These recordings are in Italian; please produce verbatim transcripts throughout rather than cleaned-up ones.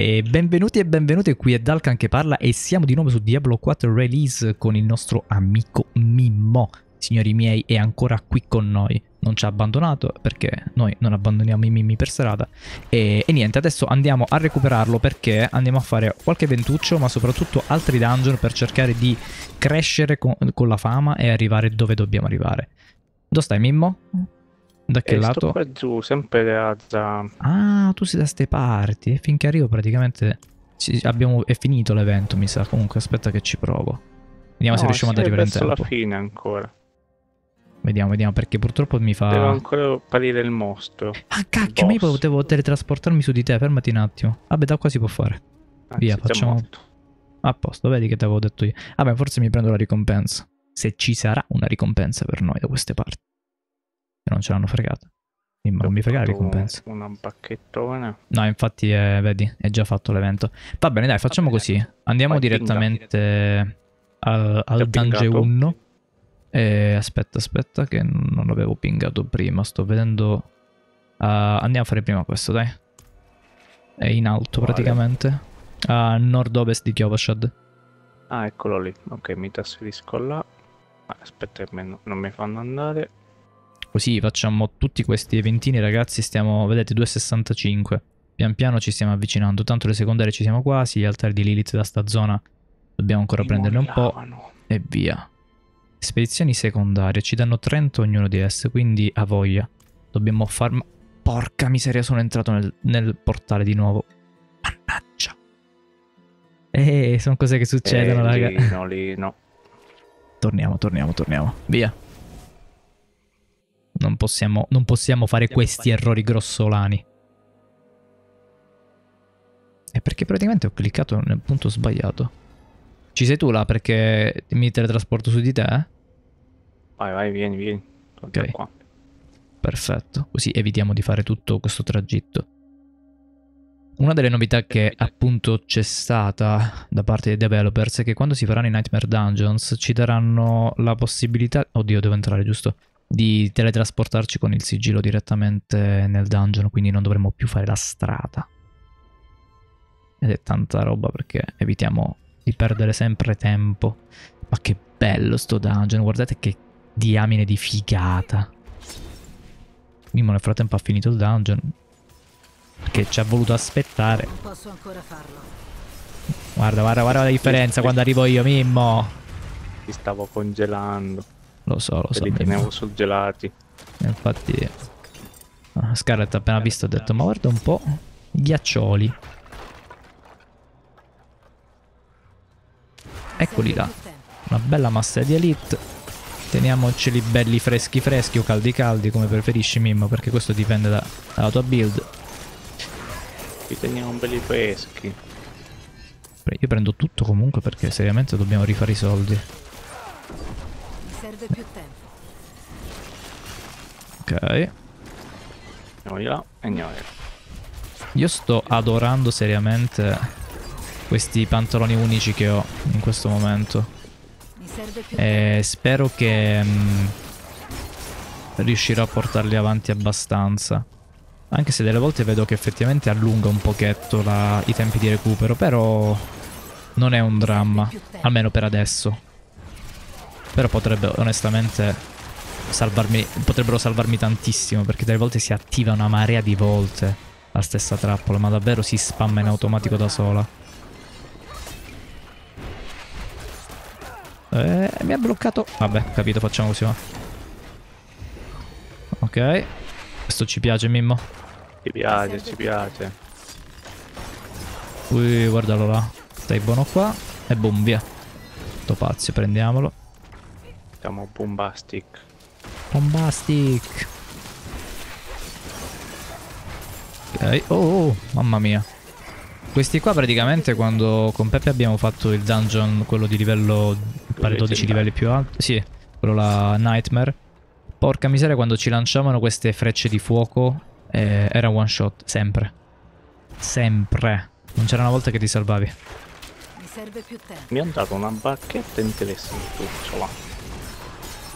E benvenuti e benvenute, qui è Dalkan che parla e siamo di nuovo su Diablo quattro Release con il nostro amico Mimmo. Signori miei, è ancora qui con noi, non ci ha abbandonato perché noi non abbandoniamo i Mimmi per strada. E, e niente, adesso andiamo a recuperarlo perché andiamo a fare qualche ventuccio, ma soprattutto altri dungeon per cercare di crescere con, con la fama e arrivare dove dobbiamo arrivare. Dove stai, Mimmo? Da che eh, lato? Sto qua giù, sempre a zona. Ah, tu sei da ste parti. E finché arrivo praticamente ci abbiamo... è finito l'evento, mi sa. Comunque aspetta che ci provo. Vediamo no, se riusciamo ad arrivare in tempo. Verso la fine ancora. Vediamo, vediamo, perché purtroppo mi fa... Devo ancora apparire il mostro. Ah, cacchio, ma io potevo teletrasportarmi su di te. Fermati un attimo. Vabbè, da qua si può fare. Anzi, via, facciamo... A posto, vedi che te avevo detto io. Vabbè, forse mi prendo la ricompensa. Se ci sarà una ricompensa per noi da queste parti. Non ce l'hanno fregata. Ma non mi frega la ricompensa. Una bacchettona. No, infatti, eh, vedi, è già fatto l'evento. Va bene, dai, facciamo bene. Così. Andiamo Vai direttamente pinga. al, al dungeon uno. Eh, aspetta, aspetta, che non l'avevo pingato prima. Sto vedendo. Uh, andiamo a fare prima questo, dai. È in alto, vale. praticamente. A uh, nord-ovest di Kyovashad. Ah, eccolo lì. Ok, mi trasferisco là. Aspetta, che me non mi fanno andare. Così facciamo tutti questi eventini, ragazzi. Stiamo, vedete, due sessantacinque. Pian piano ci stiamo avvicinando. Tanto le secondarie ci siamo quasi. Gli altari di Lilith da sta zona dobbiamo ancora Mi prenderne moravano. un po'. E via. Spedizioni secondarie. Ci danno trenta ognuno di esse. Quindi a voglia. Dobbiamo far... Porca miseria, sono entrato nel, nel portale di nuovo. Mannaggia. Eh, sono cose che succedono, raga. Lino, Lino. Torniamo, torniamo, torniamo. Via. Non possiamo, non possiamo fare questi errori grossolani. È perché praticamente ho cliccato nel punto sbagliato. Ci sei tu là perché mi teletrasporto su di te? Eh? Vai, vai, vieni, vieni. Ok. Qua. Perfetto. Così evitiamo di fare tutto questo tragitto. Una delle novità che appunto c'è stata da parte dei developers è che quando si faranno i Nightmare Dungeons ci daranno la possibilità... Oddio, devo entrare, giusto? Di teletrasportarci con il sigillo direttamente nel dungeon, quindi non dovremmo più fare la strada. Ed è tanta roba perché evitiamo di perdere sempre tempo. Ma che bello sto dungeon, guardate che diamine di figata. Mimmo nel frattempo ha finito il dungeon, perché ci ha voluto aspettare. Non posso ancora farlo. Guarda, guarda, guarda la differenza quando arrivo io, Mimmo. Ti stavo congelando. Lo so, lo so. Li tenevo suggelati. Infatti, Scarlet ha appena visto e ha detto: ma guarda un po', i ghiaccioli. Eccoli là. Una bella massa di elite. Teniamoceli belli freschi freschi o caldi caldi, come preferisci, Mimmo, perché questo dipende da, dalla tua build. Li teniamo belli freschi. Io prendo tutto comunque perché seriamente dobbiamo rifare i soldi. Più tempo. Ok. Andiamo di là e andiamo di là. Io sto adorando seriamente questi pantaloni unici che ho in questo momento. Mi serve più tempo. E spero che mh, riuscirò a portarli avanti abbastanza. Anche se delle volte vedo che effettivamente allunga un pochetto la, i tempi di recupero, però non è un dramma, almeno per adesso. Però potrebbe onestamente salvarmi, potrebbero salvarmi tantissimo, perché delle volte si attiva una marea di volte la stessa trappola, ma davvero si spamma in automatico da sola. Eh, mi ha bloccato. Vabbè, capito, facciamo così, ma. Ok. Questo ci piace, Mimmo. Ci piace, ci piace. Ui, guardalo là. Stai buono qua. E boom, via. Sto pazzo, prendiamolo. Siamo bombastic. Bombastic. Ok. Oh, oh, mamma mia. Questi qua praticamente quando con Peppe abbiamo fatto il dungeon, quello di livello, pare dodici livelli più alto. Sì, quello la Nightmare. Porca miseria, quando ci lanciavano queste frecce di fuoco eh, era one shot, sempre. Sempre. Non c'era una volta che ti salvavi. Mi serve più tempo. Mi hanno dato una bacchetta interessante, là.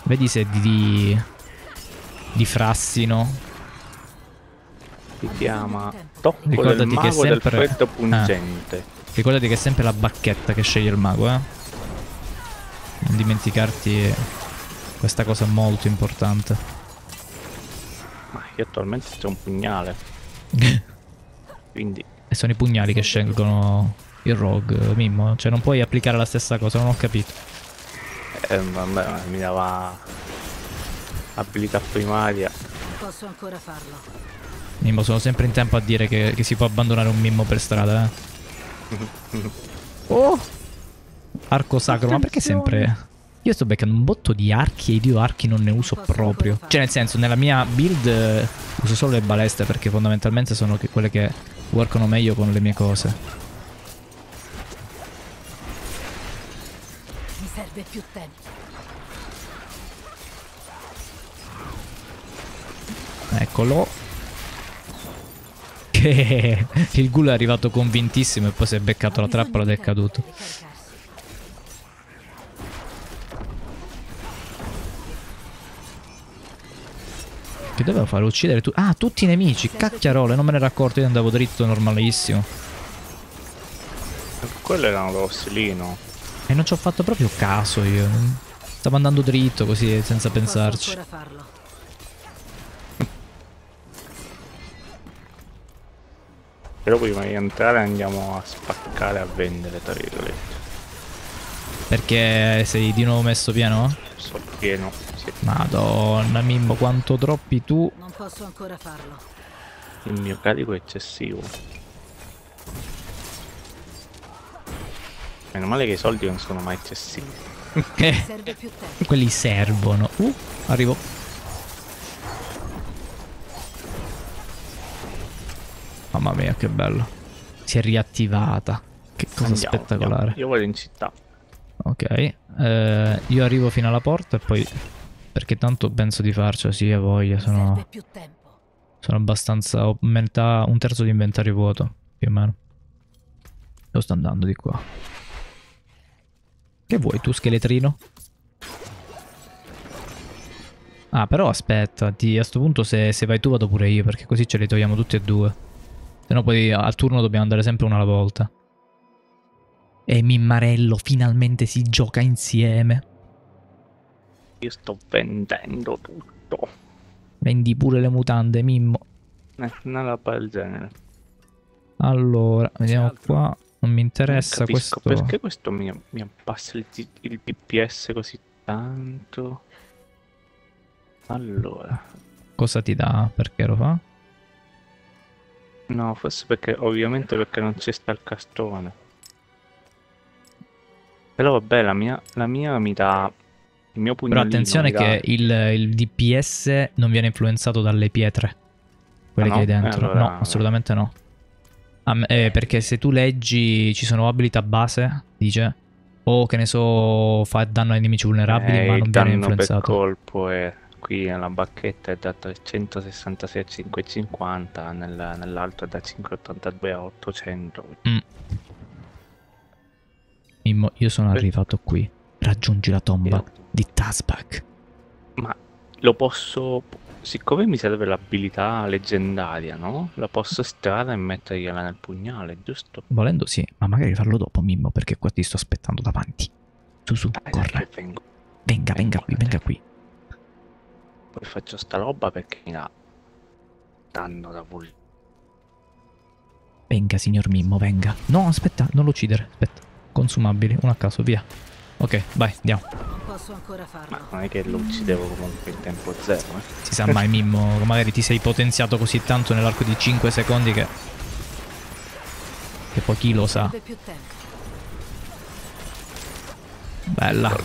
Vedi se di, di frassino. si chiama Tocco del Mago che sempre... del Freddo Pungente. Ah, ricordati che è sempre la bacchetta che sceglie il mago, eh? Non dimenticarti questa cosa molto importante. Ma io attualmente c'è un pugnale. Quindi... E sono i pugnali che scelgono il rogue, Mimmo. Cioè non puoi applicare la stessa cosa, non ho capito. Eh, vabbè, mi dava abilità primaria. Posso ancora farlo. Mimmo, sono sempre in tempo a dire che, che si può abbandonare un Mimmo per strada, eh. Oh! Arco sacro, attenzione. Ma perché sempre... Io sto beccando un botto di archi e io archi non ne uso proprio. Cioè nel senso, nella mia build eh, uso solo le baleste perché fondamentalmente sono che quelle che workano meglio con le mie cose. Mi serve più tempo. Eccolo. Che il ghoul è arrivato convintissimo e poi si è beccato la trappola ed è caduto. Che dovevo fare? Uccidere tu? Ah, tutti i nemici, cacchiarole, non me ne ero accorto, io andavo dritto normalissimo. Quello era un rosslino. E non ci ho fatto proprio caso io. Stavo andando dritto così senza pensarci. Però prima di entrare andiamo a spaccare, a vendere, tra virgolette. Perché sei di nuovo messo pieno? Sono pieno, sì. Madonna, Mimmo, quanto troppi tu. Non posso ancora farlo. Il mio carico è eccessivo. Meno male che i soldi non sono mai eccessivi. Eh, serve più tempo. Quelli servono. Uh, arrivo. Mamma mia, che bello. Si è riattivata. Che cosa andiamo, spettacolare. Andiamo. Io voglio in città. Ok. Eh, io arrivo fino alla porta e poi... Perché tanto penso di farcela. Sì, a voglia. Sono... Sono abbastanza... Ho metà... Un terzo di inventario vuoto. Più o meno. Io sto andando di qua. Che vuoi tu, scheletrino? Ah, però aspetta, a sto punto se, se vai tu vado pure io, perché così ce li togliamo tutti e due. Sennò poi al turno dobbiamo andare sempre una alla volta. E Mimmarello finalmente si gioca insieme. Io sto vendendo tutto. Vendi pure le mutande, Mimmo. Eh, non la pal genere. Allora, vediamo qua. Non mi interessa questo. Perché questo mi, mi abbassa il, il B P S così tanto? Allora. Cosa ti dà? Perché lo fa? No, forse perché ovviamente perché non c'è sta il castone. Però vabbè, la mia, la mia mi dà... Il mio pugnalino. Però attenzione che il, il D P S non viene influenzato dalle pietre. Quelle ah, no? che hai dentro. Eh, allora... No, assolutamente no. Ah, eh, perché se tu leggi ci sono abilità base, dice, o che ne so, fa danno ai nemici vulnerabili, eh, ma non viene influenzato. Per colpo è, qui la bacchetta è da trecentosessantasei a cinquecentocinquanta, nel, nell'altro è da cinquecentottantadue a ottocento. Mm. Mimmo, io sono per... arrivato qui, raggiungi la tomba io... di Tazbak. Ma lo posso... Siccome mi serve l'abilità leggendaria, no? La posso estrarre e mettergliela nel pugnale, giusto? Volendo sì, ma magari farlo dopo, Mimmo, perché qua ti sto aspettando davanti. Su, su, dai, corra. Dai, vengo. Venga, vengo, venga qui, venga qui. Poi faccio sta roba perché mi la danno da voi. Venga, signor Mimmo, venga. No, aspetta, non lo uccidere, aspetta. Consumabili, uno a caso, via. Ok, vai, andiamo. Posso ancora farlo. Ma non è che lo uccidevo comunque in tempo zero, eh. Si sa mai, Mimmo, magari ti sei potenziato così tanto nell'arco di cinque secondi che... Che poi chi lo sa. Bella.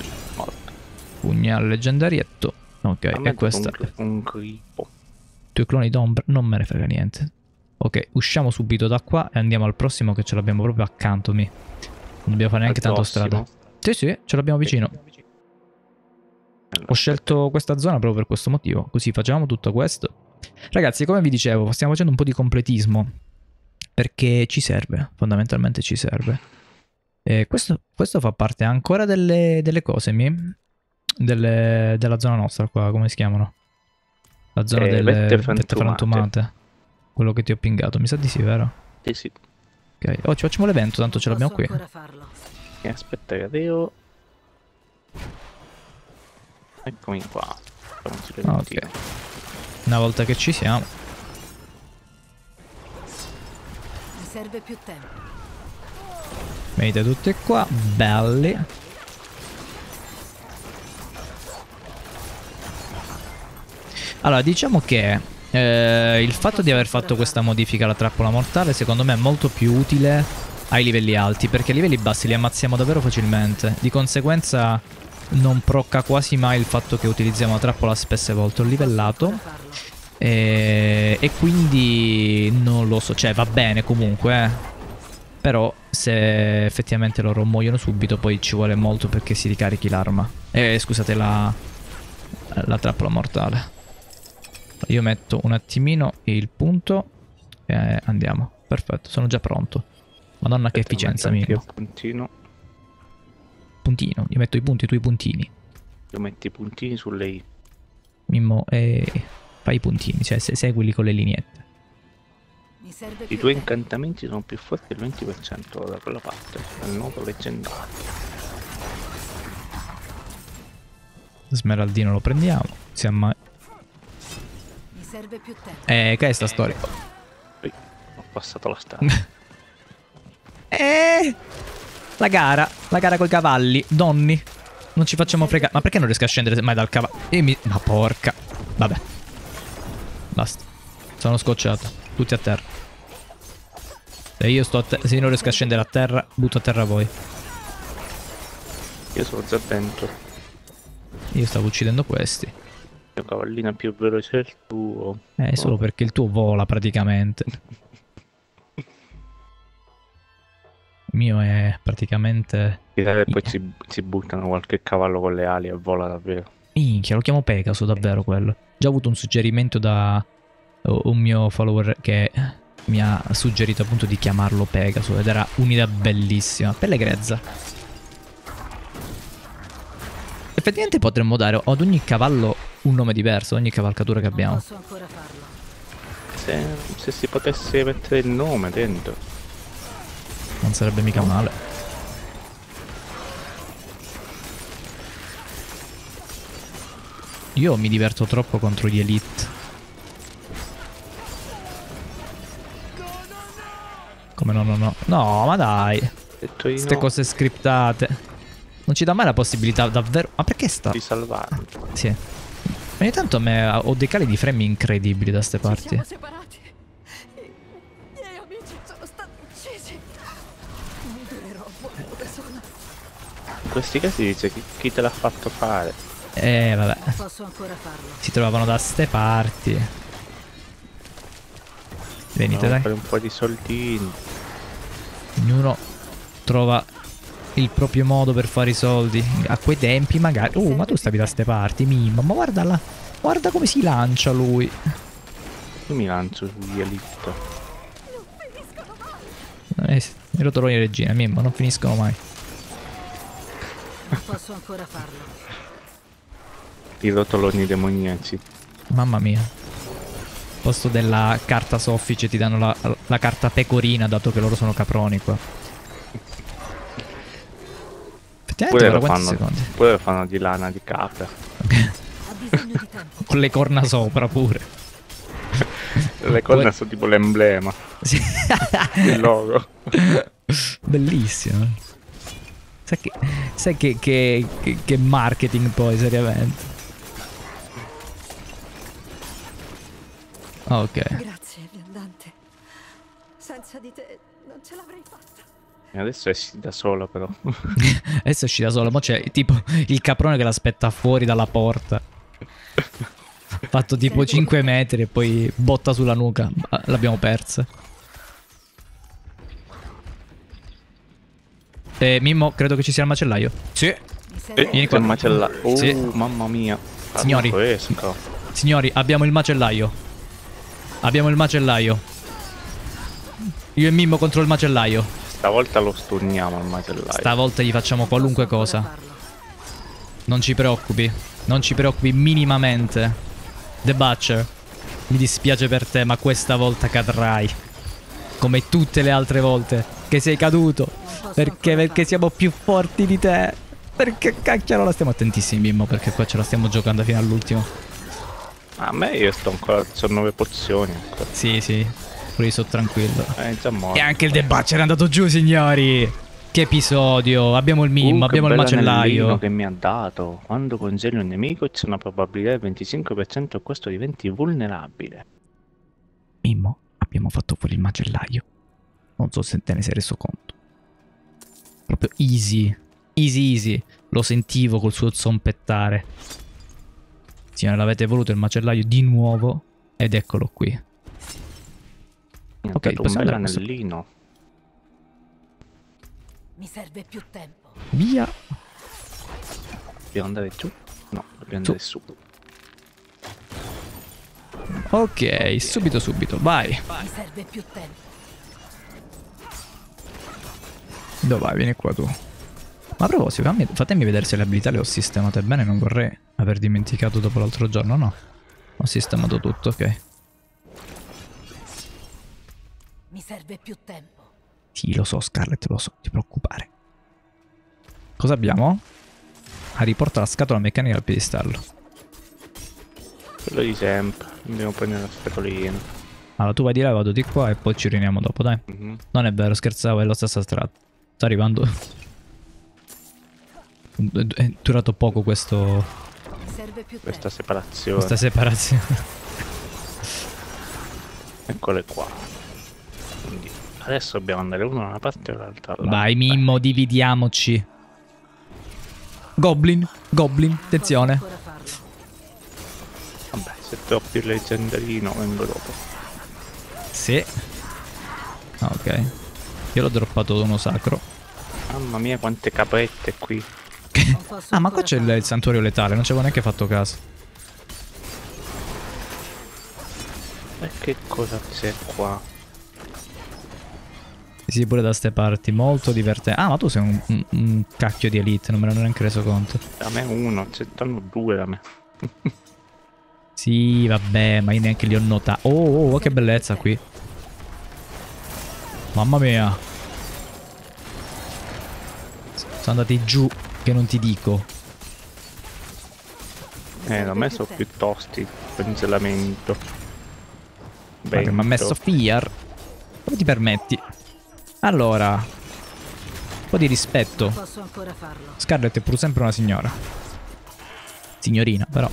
Pugnale leggendarietto. Ok, e questa. Un gripo. Due cloni d'ombra, non me ne frega niente. Ok, usciamo subito da qua e andiamo al prossimo che ce l'abbiamo proprio accanto, mi. Non dobbiamo fare neanche tanto strada. Sì, sì, ce l'abbiamo vicino. Ho scelto questa zona proprio per questo motivo, così facciamo tutto questo. Ragazzi, come vi dicevo, stiamo facendo un po' di completismo, perché ci serve, fondamentalmente ci serve. E questo, questo fa parte ancora delle, delle cose, mi? Delle, della zona nostra qua, come si chiamano? La zona eh, delle vette frantumate. Quello che ti ho pingato, mi sa di sì, vero? Sì, sì. Ok, oh, ci facciamo l'evento, tanto ce l'abbiamo qui. E aspetta che devo... Eccomi qua. Ok. Una volta che ci siamo. Mi serve più tempo. Venite tutti qua, belli. Allora, diciamo che eh, il fatto di aver fatto questa modifica alla trappola mortale secondo me è molto più utile ai livelli alti, perché a livelli bassi li ammazziamo davvero facilmente. Di conseguenza non procca quasi mai il fatto che utilizziamo la trappola spesse volte. Ho livellato e, e quindi non lo so, cioè va bene comunque, eh. Però se effettivamente loro muoiono subito poi ci vuole molto perché si ricarichi l'arma, eh, scusate la, la trappola mortale. Io metto un attimino il punto e andiamo. Perfetto, sono già pronto. Madonna, aspetta, che efficienza, Mimmo. Puntino. Puntino, io metto i punti, i tuoi puntini. Io metto i puntini sulle i. Mimmo, eh, fai i puntini, cioè se, seguili con le lineette. Mi serve I tuoi incantamenti sono più forti del venti per cento da quella parte, dal nodo leggendario. Smeraldino lo prendiamo, siamo mai... Serve più tempo. Eh, che è sta eh, storia? Eh, ho passato la strada. eh, la gara, la gara coi cavalli, donni. Non ci facciamo fregare. Ma perché non riesco a scendere mai dal cavallo? Mi... Ma porca. Vabbè. Basta. Sono scocciato. Tutti a terra. Se io sto a te... Se io non riesco a scendere a terra, butto a terra voi. Io sono già dentro. Io stavo uccidendo questi. Il cavallino più veloce del tuo. Eh, solo oh. Perché il tuo vola praticamente. Il mio è praticamente... E poi si, si buttano qualche cavallo con le ali e vola davvero. Minchia, lo chiamo Pegaso davvero quello. Già ho avuto un suggerimento da un mio follower che mi ha suggerito appunto di chiamarlo Pegaso. Ed era un'idea bellissima. Pelle grezza. Effettivamente potremmo dare ad ogni cavallo un nome diverso, ogni cavalcatura che abbiamo. Non posso ancora farlo. Se, se si potesse mettere il nome dentro. Non sarebbe mica male. Io mi diverto troppo contro gli elite. Come no no no. No ma dai. Queste no. Cose scriptate. Non ci dà mai la possibilità davvero... Ma perché sta... Di salvare. Ah, sì. Ma ogni tanto a me ho dei cali di frame incredibili da ste parti. Ci siamo separati. I miei amici sono stati uccisi. Non durerò molto da sola. In questi casi dice chi, chi te l'ha fatto fare. Eh vabbè. Non posso ancora farlo. Si trovavano da ste parti. Venite no, dai. Fare un po' di soldini. Ognuno trova... il proprio modo per fare i soldi. A quei tempi magari. Oh, ma tu stavi da ste parti, Mimmo. Ma guarda là. Guarda come si lancia lui. Io mi lancio sugli elite. Eh, mi rotolo in regina, Mimmo. Non finiscono mai. Non posso ancora farlo. I rotoloni demoniaci. Mamma mia. Al posto della carta soffice ti danno la, la carta pecorina, dato che loro sono caproni qua. Pure lo, fanno, pure lo fanno di lana di capra. Okay. Con le corna sopra pure. Le corna pure... sono tipo l'emblema. Sì. Il logo. Bellissimo. Sai che, sai che, che, che, che marketing poi seriamente. Ok. Grazie viandante. Senza di te non ce l'avrei fatta. Adesso esci da solo però. Adesso esci da solo. Ma c'è tipo il caprone che l'aspetta fuori dalla porta. Fatto tipo cinque metri e poi botta sulla nuca. L'abbiamo persa. eh, Mimmo, credo che ci sia il macellaio. Sì. eh, Vieni qua. Il macellaio. Oh, sì. Mamma mia. Signori, signori, abbiamo il macellaio. Abbiamo il macellaio. Io e Mimmo contro il macellaio. Stavolta lo sturniamo al macellaio. Stavolta gli facciamo qualunque cosa. Non ci preoccupi. Non ci preoccupi minimamente. The Butcher. Mi dispiace per te, ma questa volta cadrai. Come tutte le altre volte che sei caduto. Perché? Perché siamo più forti di te. Perché cacchio, la stiamo attentissimi, Mimmo, perché qua ce la stiamo giocando fino all'ultimo. A me io sto ancora, sono nove pozioni ancora. Sì, sì, pure io sono tranquillo. Eh, insomma, e anche il The Butcher è andato giù, signori. Che episodio, abbiamo il Mimmo, uh, abbiamo il macellaio che mi ha dato. Quando congeli un nemico c'è una probabilità del venticinque per cento che questo diventi vulnerabile. Mimmo, abbiamo fatto fuori il macellaio. Non so se te ne sei reso conto. Proprio easy, easy easy. Lo sentivo col suo zompettare. Signore, l'avete voluto il macellaio di nuovo. Ed eccolo qui. Ok, possiamo andare a questo. Mi serve più tempo. Via. Dobbiamo andare giù? No, dobbiamo andare su. Ok, subito subito, vai. Mi serve più tempo. Dove vai? Vieni qua tu. Ma a proposito, fammi, fatemi vedere se le abilità le ho sistemate bene. Non vorrei aver dimenticato dopo l'altro giorno, no. Ho sistemato tutto, ok. Mi serve più tempo. Sì, lo so, Scarlet, lo so, ti preoccupare. Cosa abbiamo? Ah, riporta la scatola meccanica al piedistallo. Quello di sempre. Andiamo a prendere la scatolina. Allora, tu vai di là, vado di qua e poi ci riuniamo dopo, dai. Mm-hmm. Non è vero, scherzavo, è la stessa strada. Sta arrivando. È durato poco questo... Serve più questa separazione. Questa separazione. Eccole qua. Quindi... adesso dobbiamo andare uno da una parte e l'altra. Vai Mimmo, dividiamoci. Goblin, Goblin, attenzione. Vabbè, se troppi leggendarino vengo dopo. Sì. Ok. Io l'ho droppato uno sacro. Mamma mia quante caprette qui. Ah, ma qua c'è il santuario letale, non ci avevo neanche fatto caso. E che cosa c'è qua? Sì, pure da ste parti, molto divertente. Ah, ma tu sei un, un, un cacchio di elite, non me l'hanno neanche reso conto. Da me uno, ce n'hanno due da me. Sì, vabbè, ma io neanche li ho notati. Oh, oh, che bellezza qui. Mamma mia. Sono andati giù, che non ti dico. Eh, da me sono più tosti, penselamento. Beh, che mi ha messo Fear. Come ti permetti? Allora, un po' di rispetto. Posso ancora farlo. Scarlet è pur sempre una signora. Signorina, però.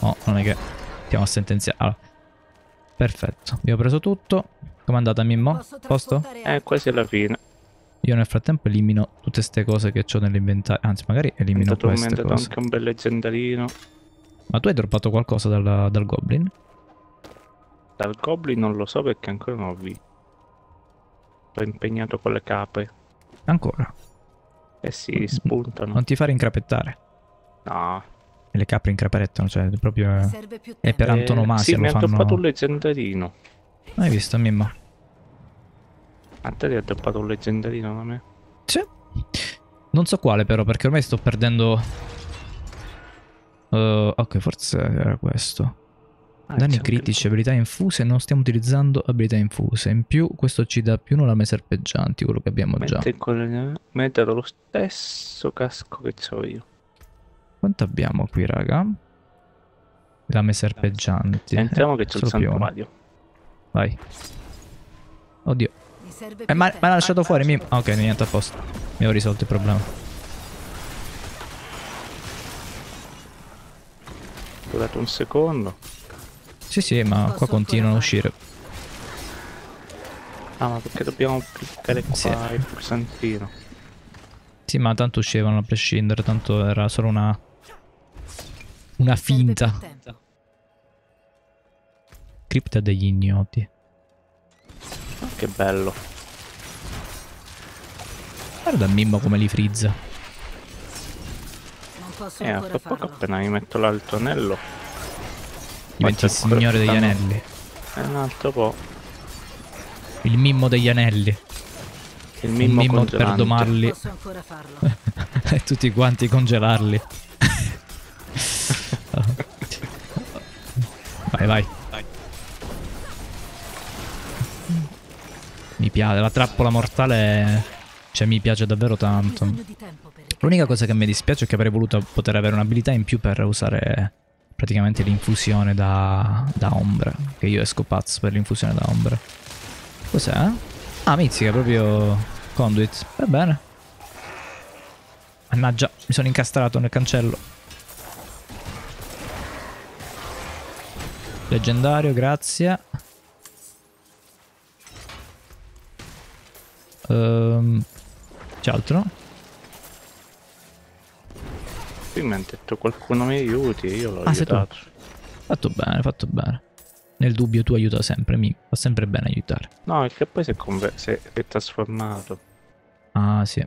Oh, non è che stiamo a sentenziare. Allora. Perfetto, abbiamo preso tutto. Com'è andata, Mimmo? Posto? Eh, quasi alla fine. Io nel frattempo elimino tutte ste cose che ho nell'inventario. Anzi, magari elimino queste cose. Mi è stato aumentato anche un bel leggendarino. Ma tu hai droppato qualcosa dal, dal Goblin? Dal Goblin non lo so perché ancora non ho visto. Impegnato con le capre ancora e eh si spuntano. Non ti fare incrapettare, no, e le capre incrapettano, cioè proprio è per antonomasia. Eh, sì, lo mi fanno... ha droppato un leggendarino, hai visto Mimmo? A te ti ha droppato un leggendarino da me? Sì, non so quale però, perché ormai sto perdendo. uh, ok, forse era questo. Ah, danni critici, abilità infuse, non stiamo utilizzando abilità infuse. In più questo ci dà più una lame serpeggianti, quello che abbiamo già. Mi ha dato lo stesso casco che ho io. Quanto abbiamo qui, raga? Lame serpeggianti. Entriamo eh, che c'è il santuario. Vai. Oddio. Eh, ma l'ha lasciato fuori, mi... ok, niente, a posto. Mi ho risolto il problema. Ho durato un secondo. Sì, sì, ma qua continuano a uscire. Ah, ma perché dobbiamo cliccare qua sì. Il pulsantino? Sì, ma tanto uscivano a prescindere, tanto era solo una... una finta. Cripta degli ignoti. Oh, che bello. Guarda Mimmo come li frizza. Eh, a poco farlo. Appena mi metto l'altro anello. Diventa il signore degli anelli. È un altro po'. Il Mimmo degli anelli. Il Mimmo, il Mimmo per domarli. Posso ancora farlo. E tutti quanti congelarli. Vai vai. Vai. Mi piace, la trappola mortale, cioè mi piace davvero tanto. L'unica cosa che mi dispiace è che avrei voluto poter avere un'abilità in più per usare praticamente l'infusione da, da ombra, che io esco pazzo per l'infusione da ombra. Cos'è? Ah, mizzica, proprio conduit, va bene. Mannaggia, mi sono incastrato nel cancello. Leggendario, grazie. Um, c'è altro? Qui mi ha detto qualcuno mi aiuti, io l'ho ah, aiutato. Sei tu. Fatto bene, fatto bene. Nel dubbio tu aiuta sempre, mi fa sempre bene aiutare. No, è che poi si è, si è trasformato. Ah sì.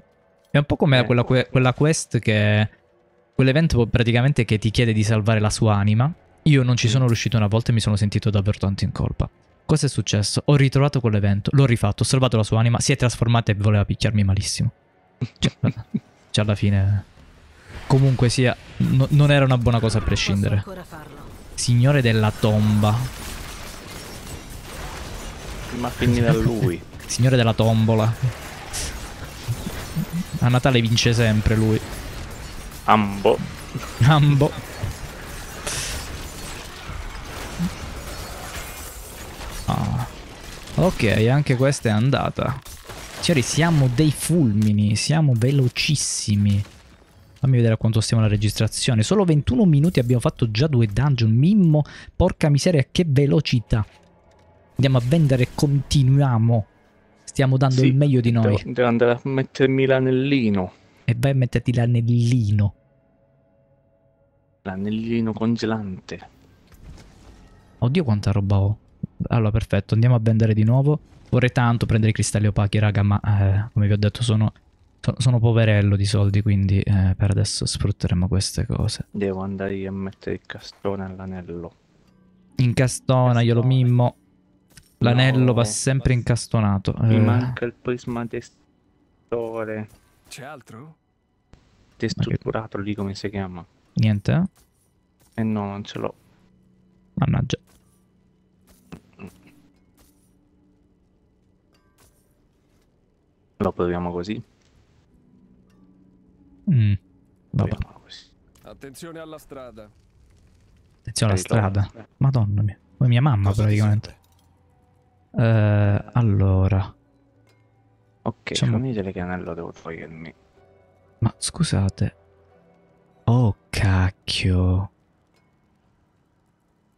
È un po' come eh. quella, que quella quest che... Quell'evento praticamente che ti chiede di salvare la sua anima. Io non ci sono riuscito una volta e mi sono sentito davvero tanto in colpa. Cosa è successo? Ho ritrovato quell'evento, l'ho rifatto, ho salvato la sua anima, si è trasformata e voleva picchiarmi malissimo. Cioè, cioè alla fine... Comunque sia, no, non era una buona cosa a prescindere. Signore della tomba. Ma finì da lui. Signore della tombola. A Natale vince sempre lui. Ambo. Ambo. Ah. Ok, anche questa è andata. Signori, siamo dei fulmini, siamo velocissimi. Fammi vedere a quanto stiamo alla registrazione. Solo ventuno minuti, abbiamo fatto già due dungeon. Mimmo, porca miseria, che velocità. Andiamo a vendere, continuiamo. Stiamo dando sì, il meglio di noi. Devo andare a mettermi l'anellino. E vai a metterti l'anellino. L'anellino congelante. Oddio quanta roba ho. Allora perfetto, andiamo a vendere di nuovo. Vorrei tanto prendere i cristalli opachi, raga, ma eh, come vi ho detto sono... Sono poverello di soldi, quindi eh, per adesso sfrutteremo queste cose. Devo andare io a mettere il castone all'anello. Incastona, glielo Mimmo. L'anello no, va sempre incastonato. Mi eh. manca il prisma testore. C'è altro? Testrutturato lì, come si chiama? Niente? Eh? Eh no, non ce l'ho. Mannaggia. Lo proviamo così. Mm. Vabbè. Attenzione alla strada. Attenzione alla strada. Madonna mia. Come mia mamma praticamente. Eh, allora. Ok, fammi vedere che anello devo togliermi. Ma scusate. Oh cacchio.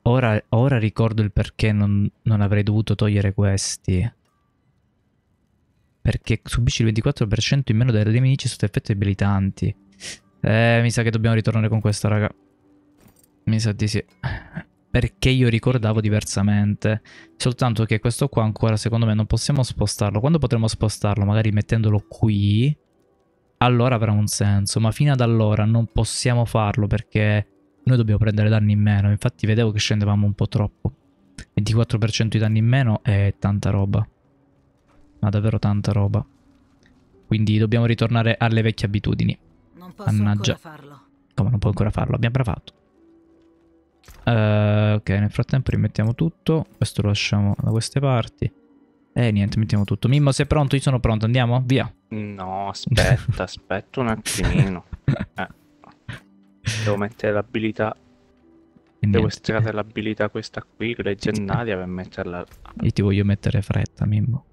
Ora, ora ricordo il perché non, non avrei dovuto togliere questi. Perché subisci il ventiquattro per cento in meno dai nemici sotto effetti debilitanti. Eh, mi sa che dobbiamo ritornare con questa, raga. Mi sa di sì. Perché io ricordavo diversamente. Soltanto che questo qua ancora, secondo me, non possiamo spostarlo. Quando potremo spostarlo? Magari mettendolo qui. Allora avrà un senso. Ma fino ad allora non possiamo farlo perché noi dobbiamo prendere danni in meno. Infatti vedevo che scendevamo un po' troppo. ventiquattro per cento di danni in meno è tanta roba. Ma davvero tanta roba. Quindi dobbiamo ritornare alle vecchie abitudini. Non posso Annaggia. ancora farlo. Come non può ancora farlo? Abbiamo bravato. Uh, ok, nel frattempo rimettiamo tutto. Questo lo lasciamo da queste parti. E eh, niente, mettiamo tutto. Mimmo, sei pronto? Io sono pronto, andiamo? Via. No, aspetta, aspetta un attimino. Eh. Devo mettere l'abilità. Devo estrarre l'abilità questa qui, leggendaria, per metterla... Io ti voglio mettere fretta, Mimmo.